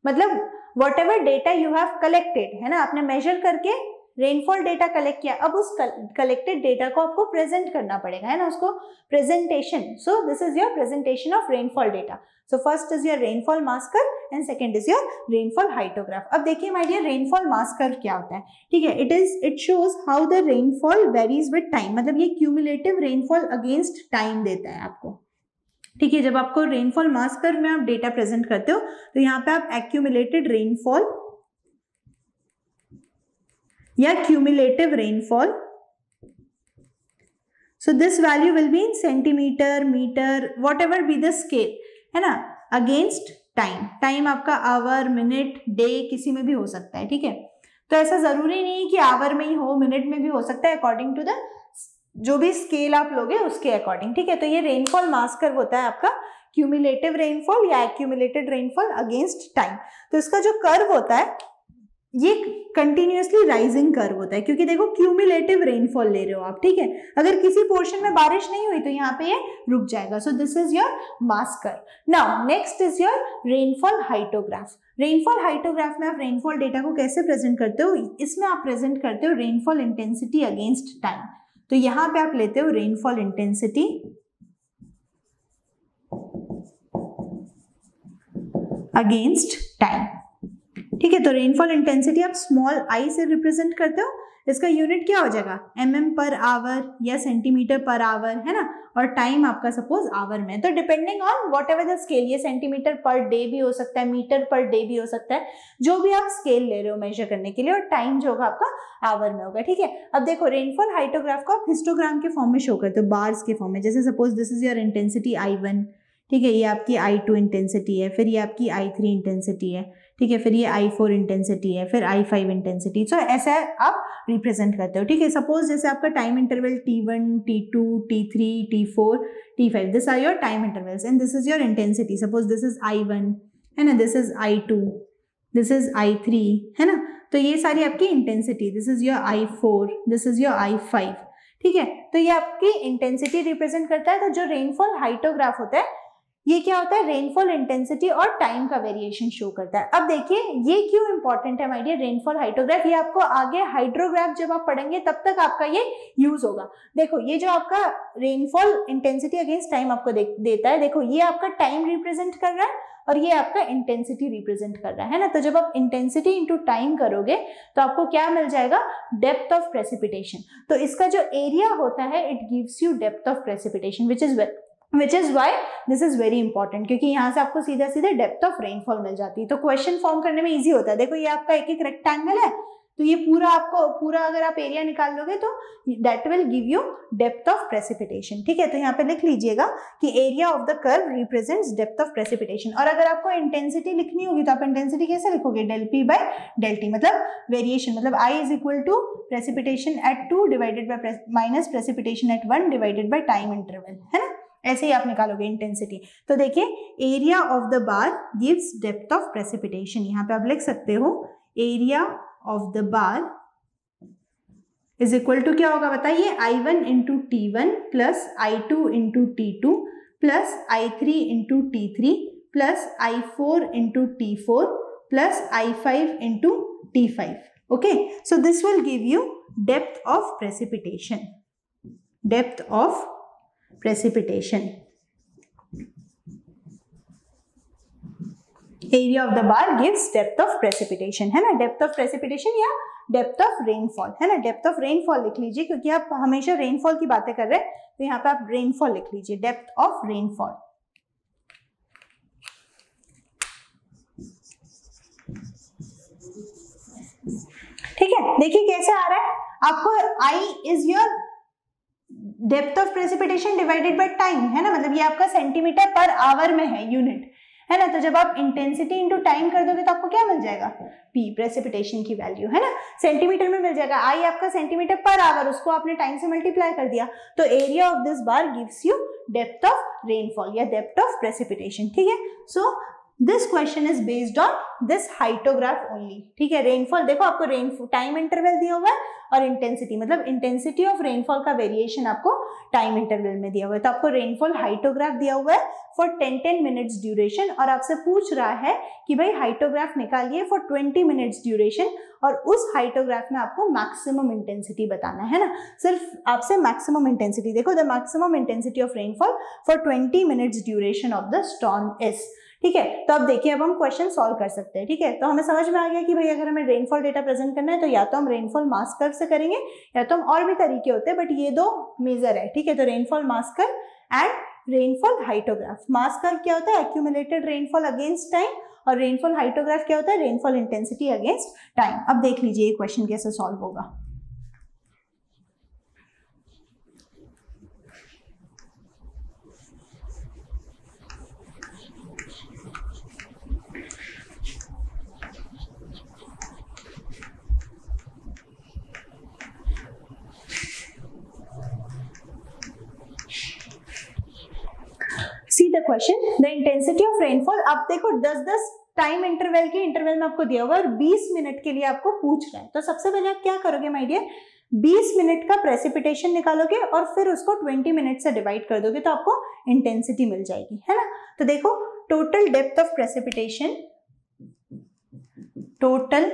मतलब whatever data you have collected, है ना, आपने मेजर करके रेनफॉल डेटा कलेक्ट किया. अब उस कलेक्टेड डेटा को आपको प्रेजेंट करना पड़ेगा, है ना, उसको presentation. So this is your presentation of rainfall data. So first is your rainfall mass curve and second is your rainfall hyetograph. अब देखिए माय डियर, रेनफॉल मास्कर क्या होता है. ठीक है, it is it shows how the rainfall varies with time. मतलब ये cumulative rainfall against time देता है आपको. ठीक है, जब आपको रेनफॉल मास्कर में आप डेटा प्रेजेंट करते हो तो यहाँ पे आप एक्यूमुलेटेड रेनफॉल या cumulative rainfall. So this value will be in centimetre, metre, whatever be the scale, है ना, अगेंस्ट टाइम. टाइम आपका आवर, मिनट, डे, किसी में भी हो सकता है. ठीक है, तो ऐसा जरूरी नहीं कि आवर में ही हो, मिनट में भी हो सकता है, अकॉर्डिंग टू द जो भी स्केल आप लोगे उसके अकॉर्डिंग. ठीक है, तो ये रेनफॉल मास्कर होता है आपका क्यूमुलेटिव रेनफॉल या एक्यूमुलेटेड रेनफॉल अगेंस्ट टाइम. तो इसका जो कर्व होता है ये कंटिन्यूअसली राइजिंग कर्व होता है, क्योंकि देखो क्यूमुलेटिव रेनफॉल ले रहे हो आप. ठीक है, अगर किसी पोर्शन में बारिश नहीं हुई तो यहाँ पे ये रुक जाएगा. So this is your mass curve. Now next is your rainfall hyetograph. Rainfall hyetograph में आप रेनफॉल डेटा को कैसे प्रेजेंट करते हो? इसमें आप प्रेजेंट करते हो रेनफॉल इंटेंसिटी अगेंस्ट टाइम. तो यहाँ पे आप लेते हो रेनफॉल इंटेंसिटी अगेंस्ट टाइम. ठीक है, तो रेनफॉल इंटेंसिटी आप स्मॉल आई से रिप्रेजेंट करते हो. इसका यूनिट क्या हो जाएगा? एमएम पर आवर या सेंटीमीटर पर आवर, है ना. और टाइम आपका सपोज आवर में, तो depending on whatever the scale, ये सेंटीमीटर पर डे भी हो सकता है, मीटर पर डे भी हो सकता है, जो भी आप स्केल ले रहे हो मेजर करने के लिए. और टाइम जो होगा आपका आवर में होगा. ठीक है, अब देखो रेनफॉल हाइटोग्राफ को आप हिस्टोग्राम के फॉर्म में शो करते हो, बार्स के फॉर्म में. जैसे suppose this is your intensity I one. ठीक है, ये आपकी आई टू इंटेंसिटी है, फिर ये आपकी आई थ्री इंटेंसिटी है. ठीक है, फिर ये आई फोर इंटेंसिटी है, फिर आई फाइव इंटेंसिटी. सो ऐसे आप रिप्रेजेंट करते हो. ठीक है, सपोज जैसे आपका time interval T one, T two, T three, T four, T five, this are your time intervals and this is your intensity. Suppose this is I one, है ना, this is I two, this is I three, है ना. तो ये सारी आपकी intensity, this is your I four, this is your I five. ठीक है, तो ये आपकी इंटेंसिटी रिप्रेजेंट करता है. तो जो रेनफॉल हाइटोग्राफ होता है ये क्या होता है? रेनफॉल इंटेंसिटी और टाइम का वेरिएशन शो करता है. अब देखिए ये क्यों इंपॉर्टेंट है माय डियर रेनफॉल हाइटोग्राफ. ये आपको आगे हाइड्रोग्राफ जब आप पढ़ेंगे तब तक आपका ये यूज होगा. देखो ये जो आपका रेनफॉल इंटेंसिटी अगेंस्ट टाइम आपको देता है, देखो ये आपका टाइम रिप्रेजेंट कर रहा है और ये आपका इंटेंसिटी रिप्रेजेंट कर रहा है ना. तो जब आप इंटेंसिटी इंटू टाइम करोगे तो आपको क्या मिल जाएगा? Depth of precipitation. तो इसका जो एरिया होता है it gives you depth of precipitation which is Which is why this is very important, क्योंकि यहाँ से आपको सीधा सीधे डेप्थ ऑफ रेनफॉल मिल जाती है. तो क्वेश्चन फॉर्म करने में इजी होता है. देखो ये आपका एक एक रेक्टेंगल है, तो ये पूरा आपको पूरा अगर आप एरिया निकाल लोगे तो that will give you depth of precipitation. ठीक है, तो यहाँ पे लिख लीजिएगा कि area of the curve represents depth of precipitation. और अगर आपको इंटेंसिटी लिखनी होगी तो आप इंटेंसिटी कैसे लिखोगे, del P by del T, मतलब वेरिएशन, मतलब I is equal to precipitation at two divided by minus precipitation at one divided by time interval, है ना। ऐसे ही आप निकालोगे इंटेंसिटी। तो देखिए area of the bar gives depth of precipitation, यहाँ पे आप लिख सकते हो area of the bar is equal to क्या होगा बताइए, I one into T one plus I two into T two plus I three into T three plus I four into T four plus I five into T five. Okay, so this will give you depth of precipitation, depth of precipitation, area of the bar gives depth of precipitation, है ना। depth of precipitation या depth of rainfall, है ना। depth of rainfall लिख लीजिए क्योंकि आप हमेशा rainfall की बातें कर रहे हैं, तो यहाँ पे आप rainfall लिख लीजिए, depth of rainfall। ठीक है, देखिए कैसे आ रहा है आपको, I is your depth of precipitation divided by time, है ना, मतलब ये आपका सेंटीमीटर पर आवर में है यूनिट, है ना। तो जब आप इंटेंसिटी इंटू टाइम कर दोगे तो आपको क्या मिल जाएगा, पी प्रेसिपिटेशन की वैल्यू, है ना, सेंटीमीटर में मिल जाएगा। आई आपका सेंटीमीटर पर आवर, उसको आपने टाइम से मल्टीप्लाई कर दिया, तो area of this bar gives you depth of rainfall या डेप्थ ऑफ प्रेसिपिटेशन। ठीक है, so this question is based on this hyetograph only. ठीक है, रेनफॉल देखो आपको रेन टाइम इंटरवल दिया हुआ है और इंटेंसिटी, मतलब इंटेंसिटी ऑफ रेनफॉल का वेरिएशन आपको टाइम इंटरवल में दिया हुआ है। तो आपको रेनफॉल हाइटोग्राफ दिया हुआ है for ten ten minutes duration, और आपसे पूछ रहा है कि भाई हाइटोग्राफ निकालिए फॉर ट्वेंटी मिनट्स ड्यूरेशन, और उस हाइटोग्राफ में आपको मैक्सिमम इंटेंसिटी बताना है ना। सिर्फ आपसे मैक्सिमम इंटेंसिटी, देखो the maximum intensity of rainfall for twenty minutes duration of the storm is. ठीक है, तो अब देखिए अब हम क्वेश्चन सॉल्व कर सकते हैं। ठीक है, तो हमें समझ में आ गया कि भाई अगर हमें रेनफॉल डेटा प्रेजेंट करना है तो या तो हम रेनफॉल मास कर्व से करेंगे, या तो हम और भी तरीके होते हैं, बट ये दो मेजर है। ठीक है, तो rainfall mass curve and rainfall hyetograph. Mass curve क्या होता है, एक्यूमुलेटेड रेनफॉल अगेंस्ट टाइम, और रेनफॉल हाइटोग्राफ क्या होता है, रेनफॉल इंटेंसिटी अगेंस्ट टाइम। अब देख लीजिए ये क्वेश्चन कैसे सॉल्व होगा। See the question, the intensity of rainfall, आप देखो दस दस टाइम इंटरवल के इंटरवल में आपको दिया हुआ और बीस मिनट के लिए आपको पूछ रहा है। तो सबसे पहले आप क्या करोगे माय डियर, बीस मिनट का प्रेसिपिटेशन निकालोगे और फिर उसको बीस मिनट से डिवाइड कर दोगे तो आपको इंटेंसिटी मिल जाएगी, है ना। तो देखो total depth of precipitation, total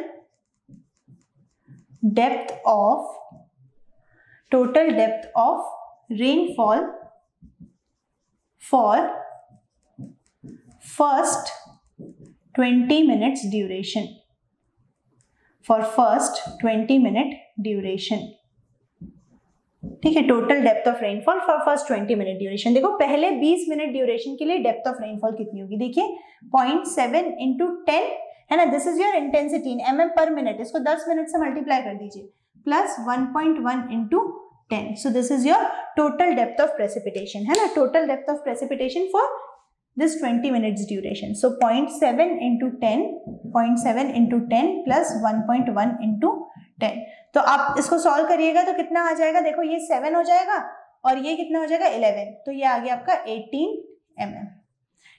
depth of total depth of rainfall for first twenty minutes duration, for first twenty minute duration। ठीक है, total depth of rainfall for first बीस मिनट ड्यूरेशन। देखो पहले बीस मिनट ड्यूरेशन के लिए depth of rainfall कितनी होगी, देखिए पॉइंट सेवन इंटू टेन, है ना, this is your intensity in M M per minute, इसको दस मिनट से मल्टीप्लाई कर दीजिए, plus one point one into ten, so this is your total depth of precipitation, है ना, total depth of precipitation for this twenty minutes duration, so zero point seven into ten, zero point seven into ten plus one point one into ten. तो आप इसको solve करिएगा तो कितना आ जाएगा, देखो ये सेवन हो जाएगा और ये कितना हो जाएगा इलेवन, तो ये आ गया आपका एटीन एम एम।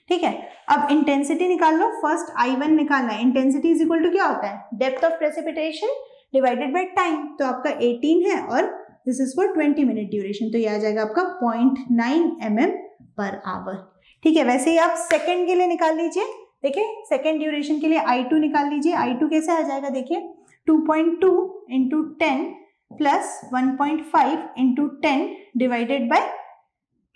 ठीक है, अब इंटेंसिटी निकाल लो, फर्स्ट आई वन निकालना है, इंटेंसिटी इज इक्वल टू क्या होता है, depth of precipitation divided by time, तो आपका एटीन है और this is for twenty minute duration, तो ये आ जाएगा आपका point nine MM per hour. ठीक है, वैसे ही आप सेकंड के लिए निकाल लीजिए, देखिए सेकंड ड्यूरेशन के लिए आई टू निकाल लीजिए, आई टू कैसे आ जाएगा, देखिए two point two into ten plus one point five into ten divided by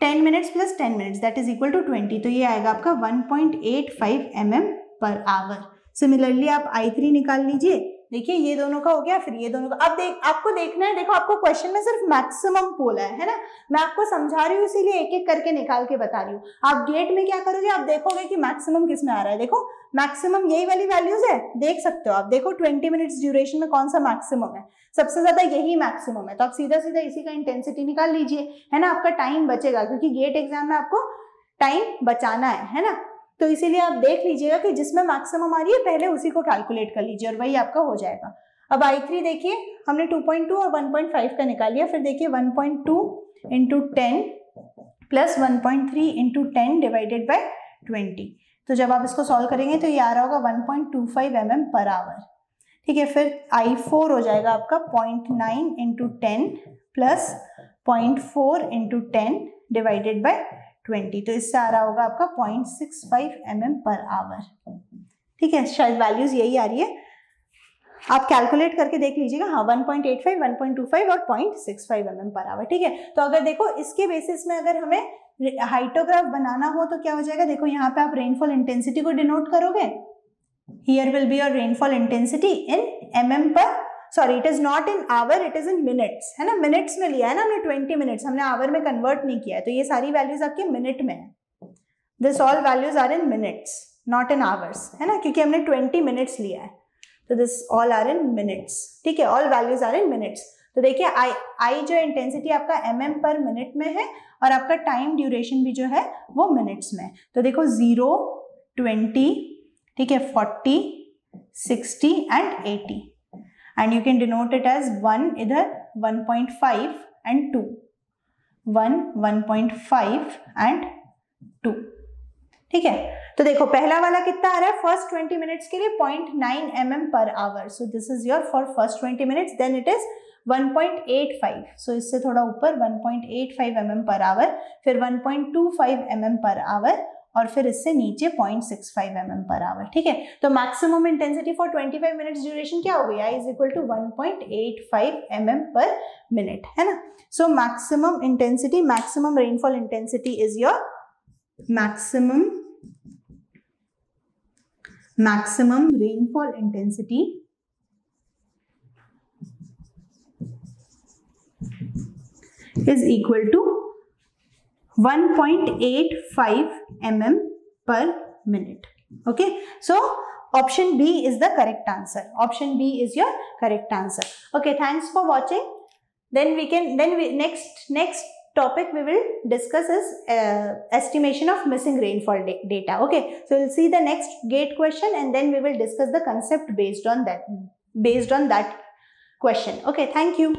ten minutes plus ten minutes that is equal to twenty, तो ये आएगा आपका one point eight five MM per hour. Similarly आप I three निकाल लीजिए, देखिए ये दोनों का हो गया, फिर ये दोनों का। अब देख आपको देखना है, देखो आपको क्वेश्चन में सिर्फ मैक्सिमम बोला है, है ना। मैं आपको समझा रही हूँ इसीलिए एक एक करके निकाल के बता रही हूँ। आप गेट में क्या करोगे, आप देखोगे कि मैक्सिमम किस में आ रहा है। देखो मैक्सिमम यही वाली वैल्यूज है, देख सकते हो आप। देखो ट्वेंटी मिनट्स ड्यूरेशन में कौन सा मैक्सिमम है, सबसे ज्यादा यही मैक्सिमम है। तो आप सीधा सीधा इसी का इंटेंसिटी निकाल लीजिए, है ना। आपका टाइम बचेगा क्योंकि गेट एग्जाम में आपको टाइम बचाना है, है ना। तो इसीलिए आप देख लीजिएगा कि जिसमें मैक्सिमम आ रही है पहले उसी को कैलकुलेट कर लीजिए और वही आपका हो जाएगा। अब आई थ्री देखिए, हमने टू पॉइंट टू और वन पॉइंट फाइव का निकाल लिया। फिर देखिए one point two into ten plus one point three into ten divided by twenty. तो जब आप इसको सॉल्व करेंगे तो ये आ रहा होगा one point two five M M per hour, ठीक है। फिर आई फोर हो जाएगा आपका point nine into ten plus point four into ten divided by twenty. तो इससे आ रहा होगा आपका point six five MM per hour, ठीक है। शायद वैल्यूज यही आ रही है, आप कैलकुलेट करके देख लीजिएगा। हाँ, one point eight five, one point two five और point six five MM per hour, ठीक है। तो अगर देखो इसके बेसिस में अगर हमें हाइड्रोग्राफ बनाना हो तो क्या हो जाएगा, देखो यहाँ पे आप रेनफॉल इंटेंसिटी को डिनोट करोगे। Here will be your rainfall intensity in MM per, sorry it is not in hour, it is in minutes, है ना। मिनट्स में लिया है ना हमने, ट्वेंटी मिनट्स, हमने आवर में कन्वर्ट नहीं किया है। तो ये सारी वैल्यूज आपके मिनट में है, this all values are in minutes not in hours, है ना, क्योंकि हमने ट्वेंटी मिनट्स लिया है। तो this all are in minutes, ठीक है, all values are in minutes. तो देखिए आई आई जो इंटेंसिटी आपका एम एम पर मिनट में है और आपका टाइम ड्यूरेशन भी जो है वो मिनट्स में है। तो देखो जीरो, ट्वेंटी, ठीक है, forty, sixty and eighty. And you can denote it as one इधर one point five and two, one, one point five and two, ठीक है। तो देखो पहला वाला कितना आ रहा है, फर्स्ट ट्वेंटी मिनट्स के लिए point nine mm per hour, so this is your for first twenty minutes. Then it is one point eight five, so इससे थोड़ा ऊपर one point eight five mm per hour, फिर one point two five mm per hour और फिर इससे नीचे point six five MM per hour, ठीक है। तो maximum intensity for twenty five minutes duration क्या होगी, I is equal to one point eight five MM per minute, है ना। So maximum intensity, maximum rainfall intensity is your maximum maximum rainfall intensity is equal to one point eight five mm per minute. Okay, so option B is the correct answer. Option B is your correct answer. Okay, thanks for watching. Then we can then we next next topic we will discuss is uh, estimation of missing rainfall data. Okay, so we'll see the next GATE question and then we will discuss the concept based on that based on that question. Okay, thank you.